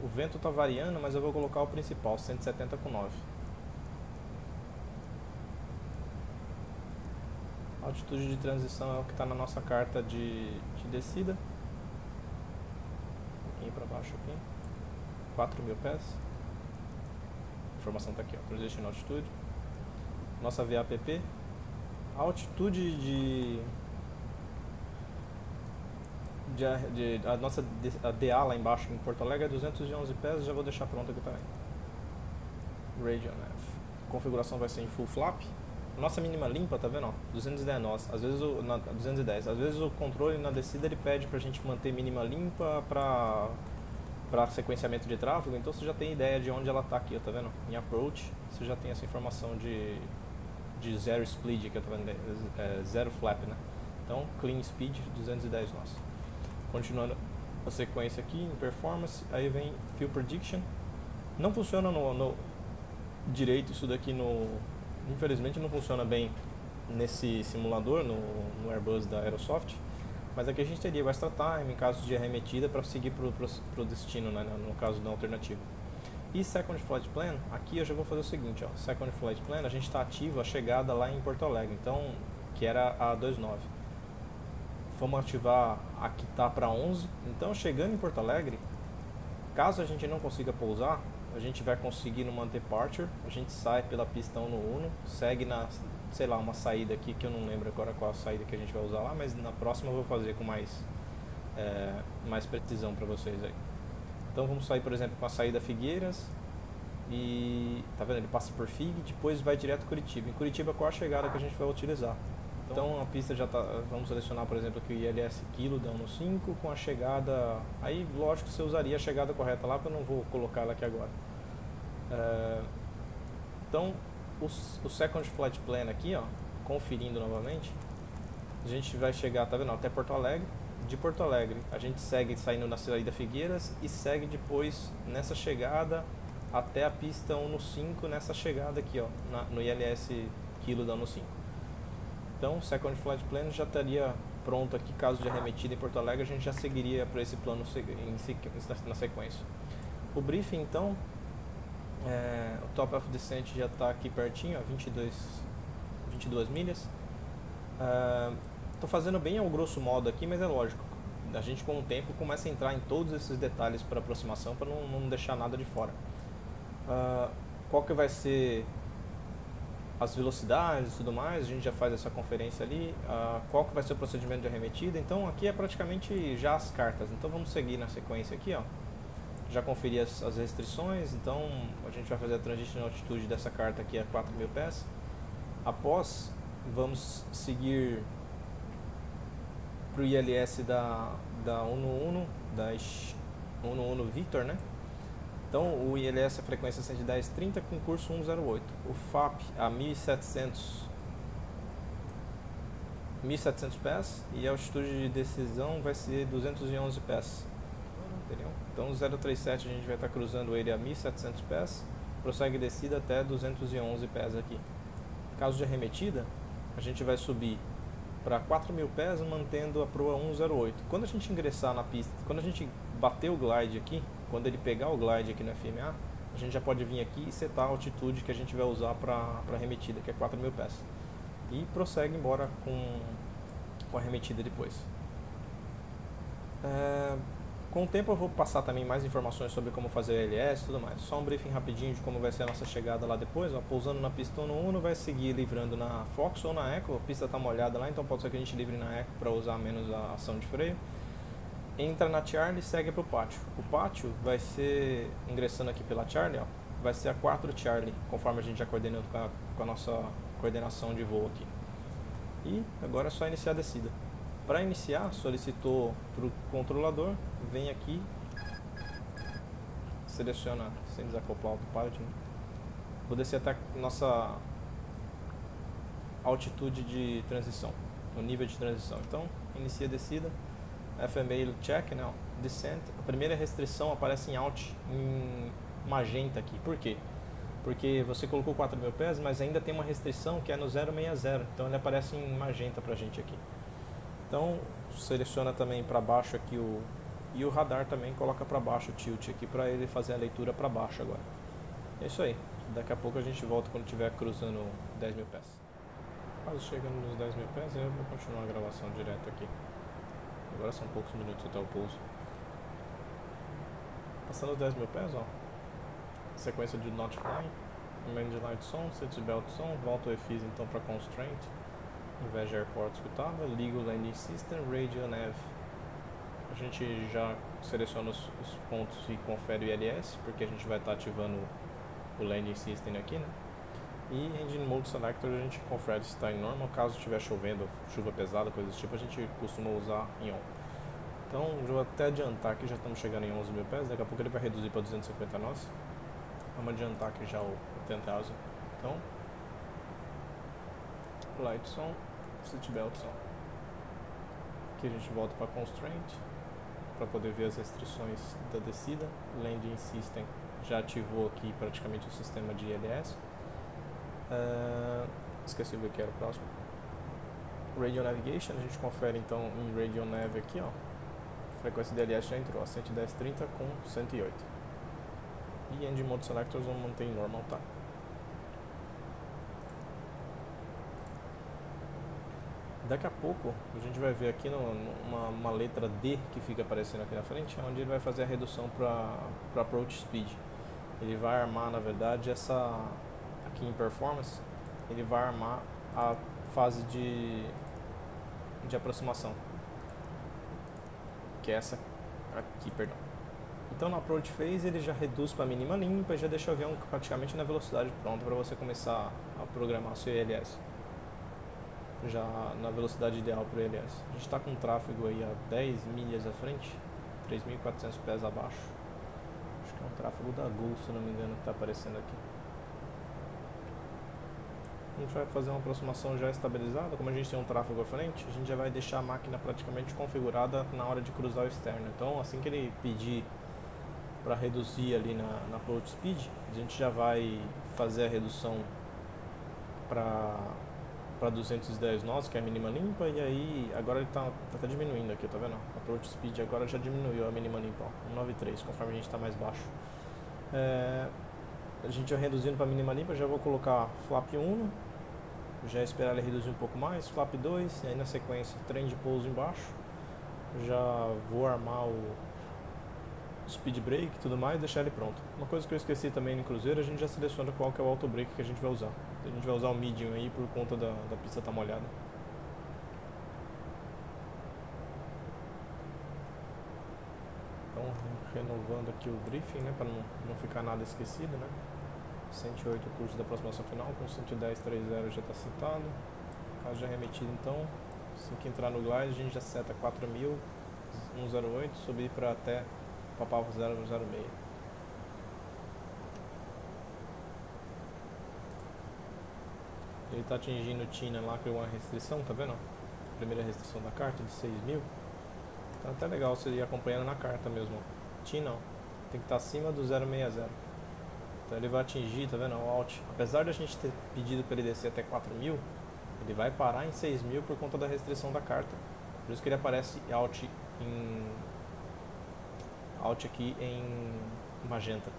O vento está variando, mas eu vou colocar o principal, cento e setenta vírgula nove. A altitude de transição é o que está na nossa carta de, de descida. Um pouquinho para baixo aqui, quatro mil pés. A informação está aqui, ó, transition altitude. Nossa V A P P. A altitude de, de, de a nossa a D A lá embaixo em Porto Alegre é duzentos e onze pés, já vou deixar pronto aqui também. Radian F. A configuração vai ser em full flap, nossa mínima limpa, tá vendo? Ó, duzentos e dez nós, às vezes o, na, duzentos e dez, às vezes o controle na descida ele pede pra gente manter mínima limpa pra, pra sequenciamento de tráfego, então você já tem ideia de onde ela tá aqui, ó, tá vendo? Em approach, você já tem essa informação de, de zero speed, que eu tô vendo, é, zero flap, né? Então, clean speed, duzentos e dez nós. Continuando a sequência aqui, em performance, aí vem fuel prediction. Não funciona no, no direito isso daqui no... Infelizmente não funciona bem nesse simulador, no, no Airbus da Aerosoft, mas aqui a gente teria o extra time em caso de arremetida para seguir para o destino, né, no caso da alternativa. E Second Flight Plan, aqui eu já vou fazer o seguinte, ó, Second Flight Plan, a gente está ativo a chegada lá em Porto Alegre, então, que era a vinte e nove. Vamos ativar a que está para onze, então chegando em Porto Alegre, caso a gente não consiga pousar, a gente vai conseguir numa departure, a gente sai pela pista um no um, segue na, sei lá, uma saída aqui que eu não lembro agora qual a saída que a gente vai usar lá, mas na próxima eu vou fazer com mais, é, mais precisão para vocês aí. Então vamos sair, por exemplo, com a saída Figueiras, e tá vendo, ele passa por Figue, depois vai direto Curitiba. Em Curitiba qual a chegada que a gente vai utilizar? Então a pista já tá, vamos selecionar, por exemplo, aqui o I L S quilo dá um no cinco com a chegada, aí lógico você usaria a chegada correta lá, porque eu não vou colocar ela aqui agora. Uh, então os, o Second Flight Plan aqui, ó, conferindo novamente, a gente vai chegar, tá vendo, até Porto Alegre. De Porto Alegre a gente segue saindo na saída Figueiras e segue depois nessa chegada até a pista um no cinco, nessa chegada aqui, ó, na, no I L S quilo dá um no cinco. Então, o Second Flight Plan já estaria pronto aqui, caso de arremetida em Porto Alegre, a gente já seguiria para esse plano na sequência. O briefing, então, é, o Top of Descent já está aqui pertinho, ó, vinte e duas milhas. Estou uh, fazendo bem ao grosso modo aqui, mas é lógico, a gente com o tempo começa a entrar em todos esses detalhes para aproximação, para não, não deixar nada de fora. Uh, qual que vai ser... as velocidades e tudo mais, a gente já faz essa conferência ali, uh, qual que vai ser o procedimento de arremetida, então aqui é praticamente já as cartas, então vamos seguir na sequência aqui, ó. Já conferi as, as restrições, então a gente vai fazer a transition altitude dessa carta aqui a quatro mil pés, após vamos seguir para o I L S da da um no um, da um no um Victor, né? Então, o I L S é a frequência cento e dez trinta com curso um zero oito. O F A P a mil e setecentos pés e a altitude de decisão vai ser duzentos e onze pés. Entendeu? Então, o zero três sete a gente vai estar cruzando ele a mil e setecentos pés, prossegue descida até duzentos e onze pés aqui. Caso de arremetida, a gente vai subir para quatro mil pés mantendo a proa um zero oito. Quando a gente ingressar na pista, quando a gente bater o glide aqui, quando ele pegar o glide aqui no F M A, a gente já pode vir aqui e setar a altitude que a gente vai usar para a arremetida, que é quatro mil pés. E prossegue embora com, com a arremetida depois. É, com o tempo eu vou passar também mais informações sobre como fazer a I L S e tudo mais. Só um briefing rapidinho de como vai ser a nossa chegada lá depois. Ó, pousando na pista um no um, vai seguir livrando na Fox ou na Eco. A pista está molhada lá, então pode ser que a gente livre na Eco para usar menos a ação de freio. Entra na Charlie e segue para o pátio. O pátio vai ser, ingressando aqui pela Charlie, ó, vai ser a quatro Charlie, conforme a gente já coordenou com a, com a nossa coordenação de voo aqui. E agora é só iniciar a descida. Para iniciar, solicitou para o controlador, vem aqui, seleciona, sem desacoplar o autopilot, né? Vou descer até a nossa altitude de transição, o nível de transição. Então, inicia a descida. F M A check, né? Descent. A primeira restrição aparece em alt, em magenta aqui. Por quê? Porque você colocou quatro mil pés, mas ainda tem uma restrição que é no zero seis zero. Então ele aparece em magenta pra gente aqui. Então seleciona também para baixo aqui o... E o radar também coloca para baixo o tilt aqui para ele fazer a leitura para baixo agora. É isso aí. Daqui a pouco a gente volta quando estiver cruzando dez mil pés. Quase chegando nos dez mil pés, eu vou continuar a gravação direto aqui. Agora são poucos minutos até o pouso. Passando os dez mil pés, ó. Sequência de Not Flying, Command Light Sound, Seatbelt Sound, volta o E F I S então para Constraint, em vez de Airport escutada, liga o Landing System, Radio Nav. A gente já seleciona os, os pontos e confere o I L S, porque a gente vai estar tá ativando o Landing System aqui, né? E engine mode selector a gente confere se está em normal, caso estiver chovendo, chuva pesada, coisa desse tipo, a gente costuma usar em on. Então, eu vou até adiantar que já estamos chegando em onze mil pés, daqui a pouco ele vai reduzir para duzentos e cinquenta nós. Vamos adiantar aqui já o oitenta. Então, light on, se tiver a opção. Aqui a gente volta para constraint, para poder ver as restrições da descida. Landing System já ativou aqui praticamente o sistema de I L S. Uh, esqueci o que era o próximo. Radio Navigation, a gente confere então em Radio Nav aqui, ó. A frequência D L S já entrou, ó, cento e dez, trinta com cento e oito. E Engine Mode Selectors vamos manter em normal, tá? Daqui a pouco a gente vai ver aqui no, uma, uma letra D que fica aparecendo aqui na frente, onde ele vai fazer a redução para Approach Speed. Ele vai armar, na verdade, essa... aqui em performance, ele vai armar a fase de, de aproximação, que é essa aqui, perdão. Então na approach phase ele já reduz para a mínima limpa e já deixa o avião praticamente na velocidade pronta para você começar a programar seu I L S, já na velocidade ideal para o I L S. A gente está com tráfego aí a dez milhas à frente, três mil e quatrocentos pés abaixo. Acho que é um tráfego da Gol, se não me engano, que está aparecendo aqui. A gente vai fazer uma aproximação já estabilizada. Como a gente tem um tráfego à frente, a gente já vai deixar a máquina praticamente configurada na hora de cruzar o externo. Então assim que ele pedir para reduzir ali na, na approach speed, a gente já vai fazer a redução para duzentos e dez nós, que é a mínima limpa. E aí agora ele está tá, tá diminuindo aqui, tá vendo? A approach speed agora já diminuiu a mínima limpa, ó, cento e noventa e três, conforme a gente está mais baixo. É, a gente já reduzindo para a mínima limpa, já vou colocar flap um. Já esperar ele reduzir um pouco mais, flap dois, e aí na sequência trem de pouso embaixo. Já vou armar o speed brake e tudo mais, deixar ele pronto. Uma coisa que eu esqueci também no cruzeiro, a gente já seleciona qual que é o auto brake que a gente vai usar. A gente vai usar o medium aí por conta da, da pista estar molhada. Então renovando aqui o briefing, né, para não, não ficar nada esquecido, né. cento e oito o curso da aproximação final, com cento e dez, trinta já está setado. Caso já remetido, então, assim que entrar no glide, a gente já seta quatro mil cento e oito, subir para até papapo zero zero seis. Ele está atingindo o Tina lá, que é uma restrição, tá vendo? Primeira restrição da carta, de seis mil. Tá até legal você ir acompanhando na carta mesmo. Tina, ó, tem que estar tá acima do zero seis zero. Então ele vai atingir, tá vendo, o alt. Apesar de a gente ter pedido para ele descer até quatro mil, ele vai parar em seis mil por conta da restrição da carta. Por isso que ele aparece alt em alt aqui em magenta.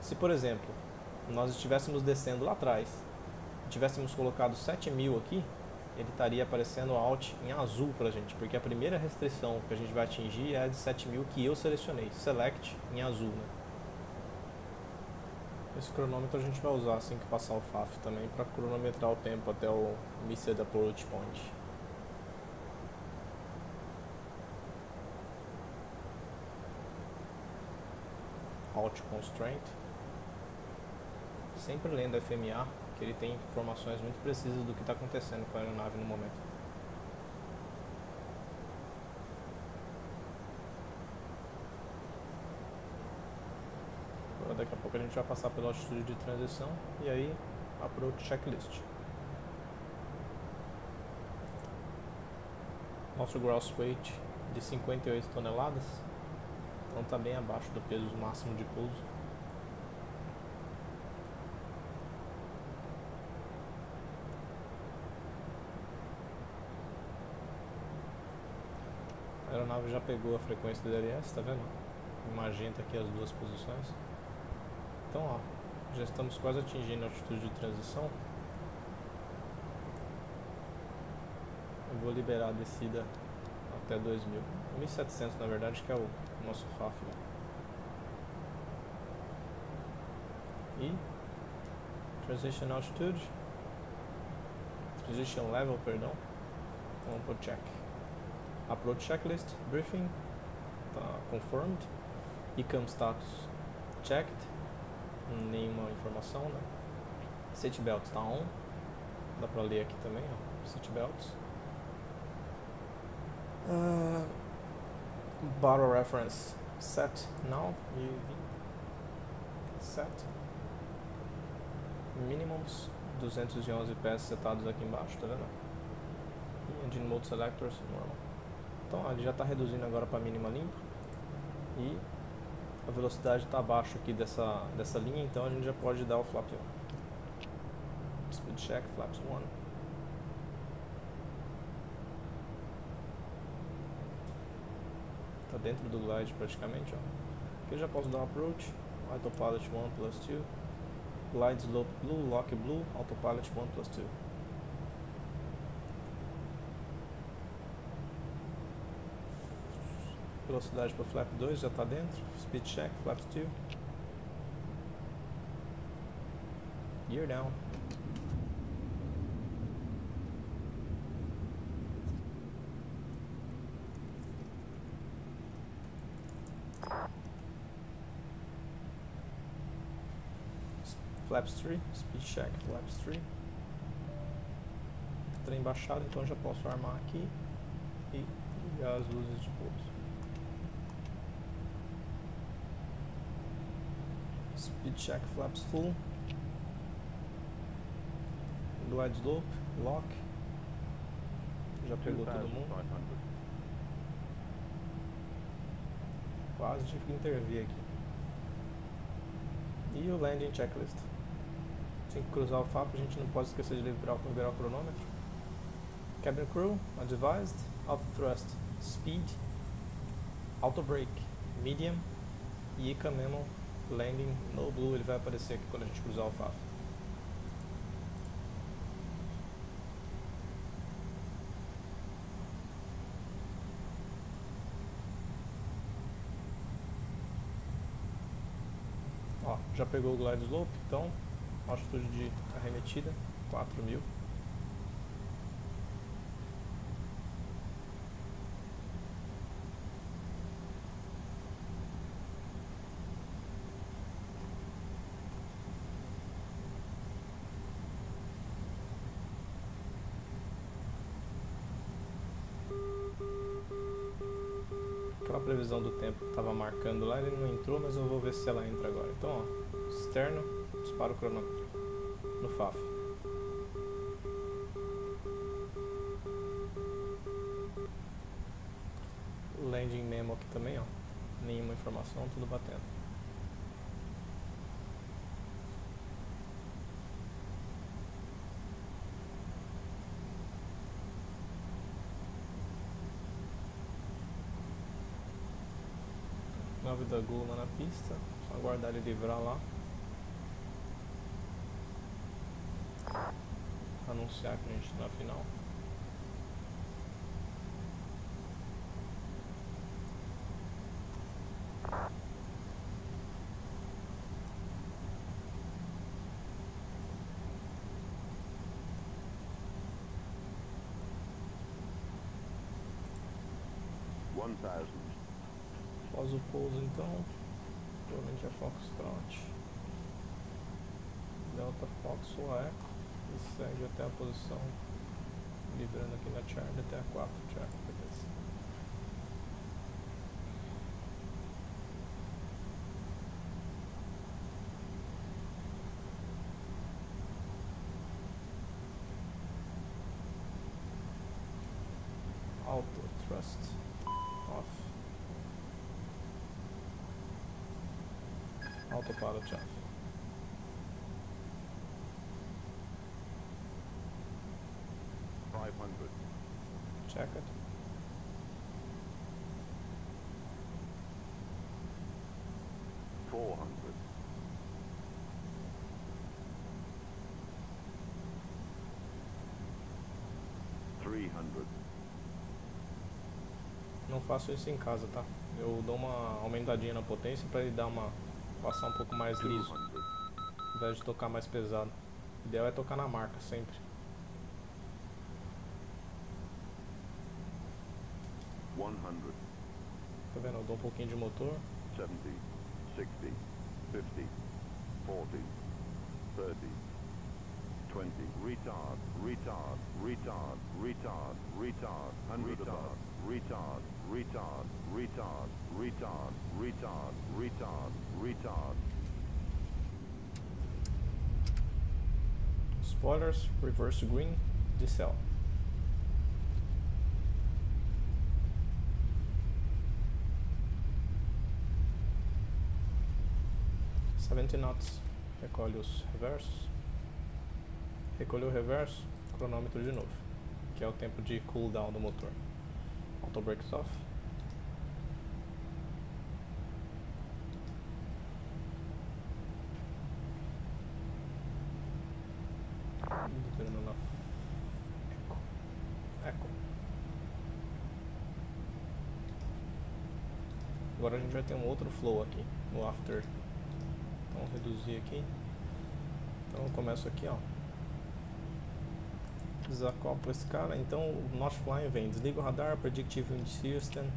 Se, por exemplo, nós estivéssemos descendo lá atrás, tivéssemos colocado sete mil aqui, ele estaria aparecendo alt em azul pra gente, porque a primeira restrição que a gente vai atingir é a de sete mil que eu selecionei, select em azul, né? Esse cronômetro a gente vai usar assim que passar o F A F também, para cronometrar o tempo até o Missed Approach Point. Alt Constraint. Sempre lendo F M A, que ele tem informações muito precisas do que está acontecendo com a aeronave no momento. Daqui a pouco a gente vai passar pela altitude de transição e aí approach checklist. Nosso gross weight de cinquenta e oito toneladas, então está bem abaixo do peso máximo de pouso. A aeronave já pegou a frequência do D L S, tá vendo? Magenta aqui as duas posições. Então, ó, já estamos quase atingindo a altitude de transição. Eu vou liberar a descida até dois mil. mil e setecentos, na verdade, que é o nosso F A F. E Transition Altitude. Transition Level, perdão. Vamos pro check. Upload Checklist, Briefing. Tá confirmed. I C A M Status, Checked. Nenhuma informação, né? Seatbelts tá on. Dá pra ler aqui também, ó. Seatbelts. Uh, Barrel reference set now. Set. Minimums. duzentos e onze pés setados aqui embaixo, tá vendo? E engine mode selectors, normal. Então, ó, ele já tá reduzindo agora pra mínima limpa. E a velocidade está abaixo aqui dessa, dessa linha, então a gente já pode dar o flap um. Speed check, flaps um. Está dentro do glide praticamente. Ó. Aqui eu já posso dar um approach, autopilot um plus dois, glide slope blue, lock blue, autopilot um plus dois. Velocidade para flap dois já está dentro. Speed check, flap dois. Gear down. Flaps três, speed check, flaps três. Trem baixado, então já posso armar aqui e ligar as luzes de pouso. Speed check, flaps full, glide slope, lock, já pegou todo mundo, quase tive que intervir aqui, e o landing checklist, tem que cruzar o F A P, a gente não pode esquecer de liberar, liberar o cronômetro, cabin crew, advised, auto thrust, speed, auto brake, medium, e I C A memo, landing no blue, ele vai aparecer aqui quando a gente cruzar o F A F. Ó, já pegou o glide slope, então altitude de arremetida quatro mil. A previsão do tempo estava marcando lá, ele não entrou, mas eu vou ver se ela entra agora. Então, ó, externo, dispara o cronômetro no F A F. Landing memo aqui também, ó, nenhuma informação, tudo batendo. nove da Gol lá na pista, só aguardar ele livrar lá, anunciar que a gente está na final. um mil. Após o pouso, então, provavelmente é Foxtrot, Delta Fox ou a Eco, e segue até a posição, livrando aqui na Charlie até a quatro, Charlie P T C. Auto Thrust Off. Autopilot off. five hundred. Check it. four hundred. three hundred. Não faço isso em casa, tá? Eu dou uma aumentadinha na potência para ele dar uma passar um pouco mais liso, ao invés de tocar mais pesado. O ideal é tocar na marca sempre. cem. Tá vendo? Eu dou um pouquinho de motor. setenta, sessenta, cinquenta, quarenta, trinta, twenty, retard, retard, retard, retard, retard, one hundred above, retard, retard, retard, retard, retard, retard, retard. Spoilers, reverse to green, decel. seventy knots, recolhe os reversos, recolheu o reverso, cronômetro de novo, que é o tempo de cool down do motor. Auto brakes off. Eco. Agora a gente vai ter um outro flow aqui, no after. Vamos reduzir aqui. Então eu começo aqui, ó. Desacopla esse cara. Então o not flying vem. Desliga o radar, predictive wind system,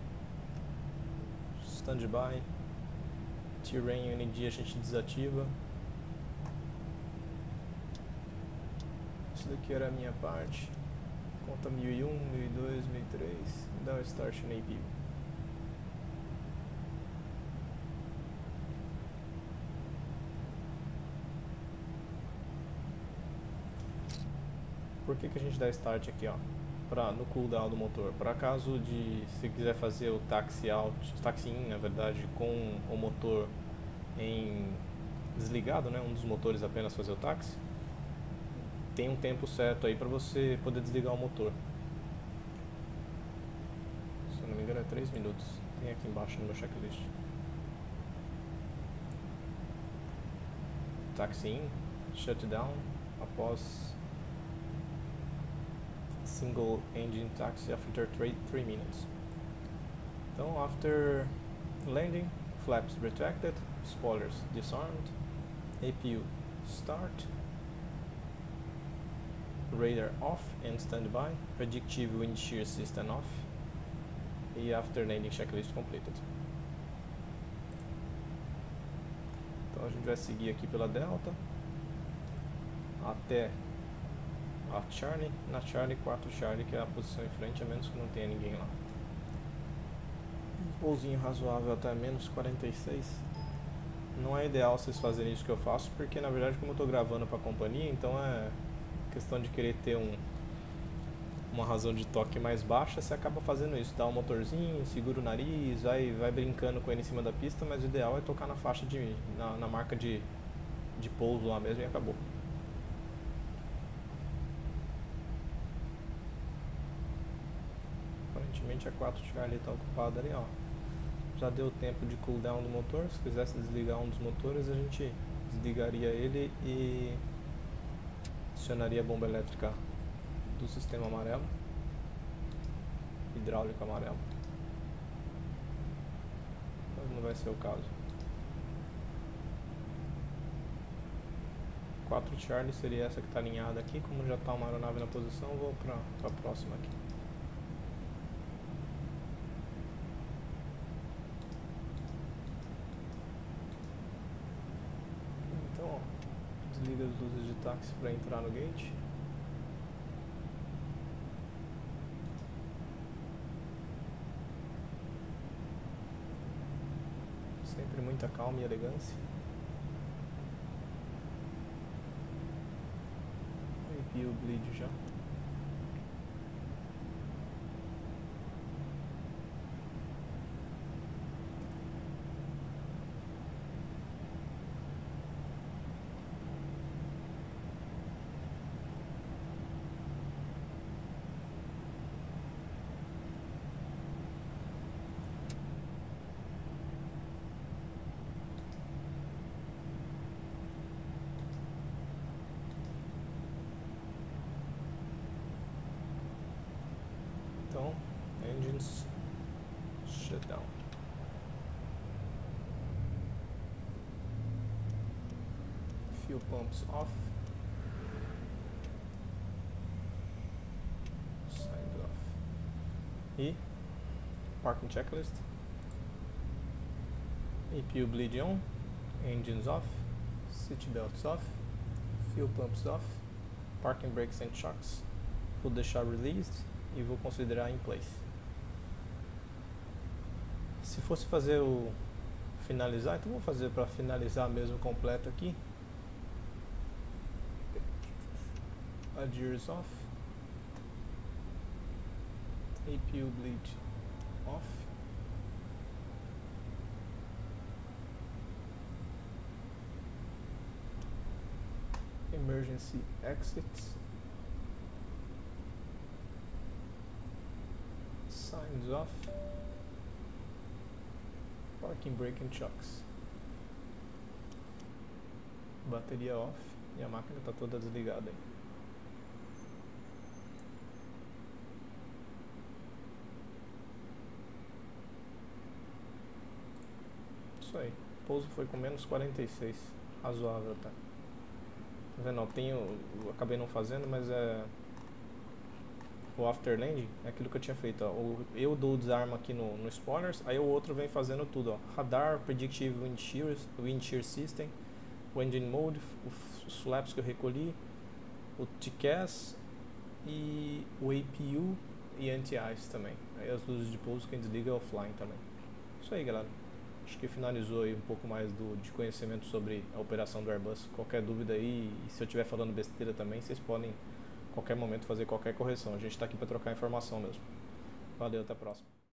standby, terrain e N D a gente desativa. Isso daqui era a minha parte. Conta mil e um, mil e dois, mil e três. Dá o start na A P U. Por que que a gente dá start aqui, ó, pra, no cooldown do motor? Para caso de, se quiser fazer o taxi out, taxi in, na verdade, com o motor em desligado, né, um dos motores apenas fazer o taxi, tem um tempo certo aí para você poder desligar o motor. Se eu não me engano é três minutos, tem aqui embaixo no meu checklist. Taxi in, shutdown, após... single engine taxi after three minutes. Então, after landing, flaps retracted, spoilers disarmed, A P U start, radar off and standby, predictive wind shear system off, e after landing checklist completed. Então a gente vai seguir aqui pela delta até a Charlie, na Charlie quatro Charlie, que é a posição em frente, a menos que não tenha ninguém lá. Um pousinho razoável até menos quarenta e seis. Não é ideal vocês fazerem isso que eu faço, porque na verdade como eu estou gravando para a companhia, então é questão de querer ter um, uma razão de toque mais baixa, você acaba fazendo isso, dá um motorzinho, segura o nariz, vai, vai brincando com ele em cima da pista, mas o ideal é tocar na faixa de, na, na marca de, de pouso lá mesmo e acabou. A quatro Charlie está ocupada ali, ó. Já deu tempo de cooldown do motor. Se quisesse desligar um dos motores, a gente desligaria ele e acionaria a bomba elétrica do sistema amarelo, hidráulico amarelo, mas não vai ser o caso. quatro Charlie seria essa que está alinhada aqui. Como já está uma aeronave na posição, vou para a próxima aqui. Liga as luzes de táxi para entrar no gate. Sempre muita calma e elegância. E o bleed já. Engines shut down. Fuel pumps off. Signed off. E parking checklist. A P U bleed on. Engines off. Seat belts off. Fuel pumps off. parking brakes and shocks. Vou deixar released e vou considerar in place. Se fosse fazer o finalizar, então vou fazer para finalizar mesmo completo aqui. A D I R S off, A P U bleed off, emergency exits, signs off, parking brake and shocks, bateria off e a máquina está toda desligada aí. Isso aí, o pouso foi com menos quarenta e seis, razoável até. Tá vendo? Eu tenho, eu acabei não fazendo, mas é o after landing, é aquilo que eu tinha feito, ó. Eu dou o desarma aqui no, no spoilers, aí o outro vem fazendo tudo, ó. Radar, predictive wind shear, wind shear system, o engine mode, os flaps que eu recolhi, o T C A S e o A P U e anti-ice também. Aí as luzes de pouso quem desliga é offline também. Isso aí, galera. Acho que finalizou aí um pouco mais do, de conhecimento sobre a operação do Airbus. Qualquer dúvida aí, e se eu estiver falando besteira também, vocês podem, a qualquer momento, fazer qualquer correção. A gente está aqui para trocar informação mesmo. Valeu, até a próxima.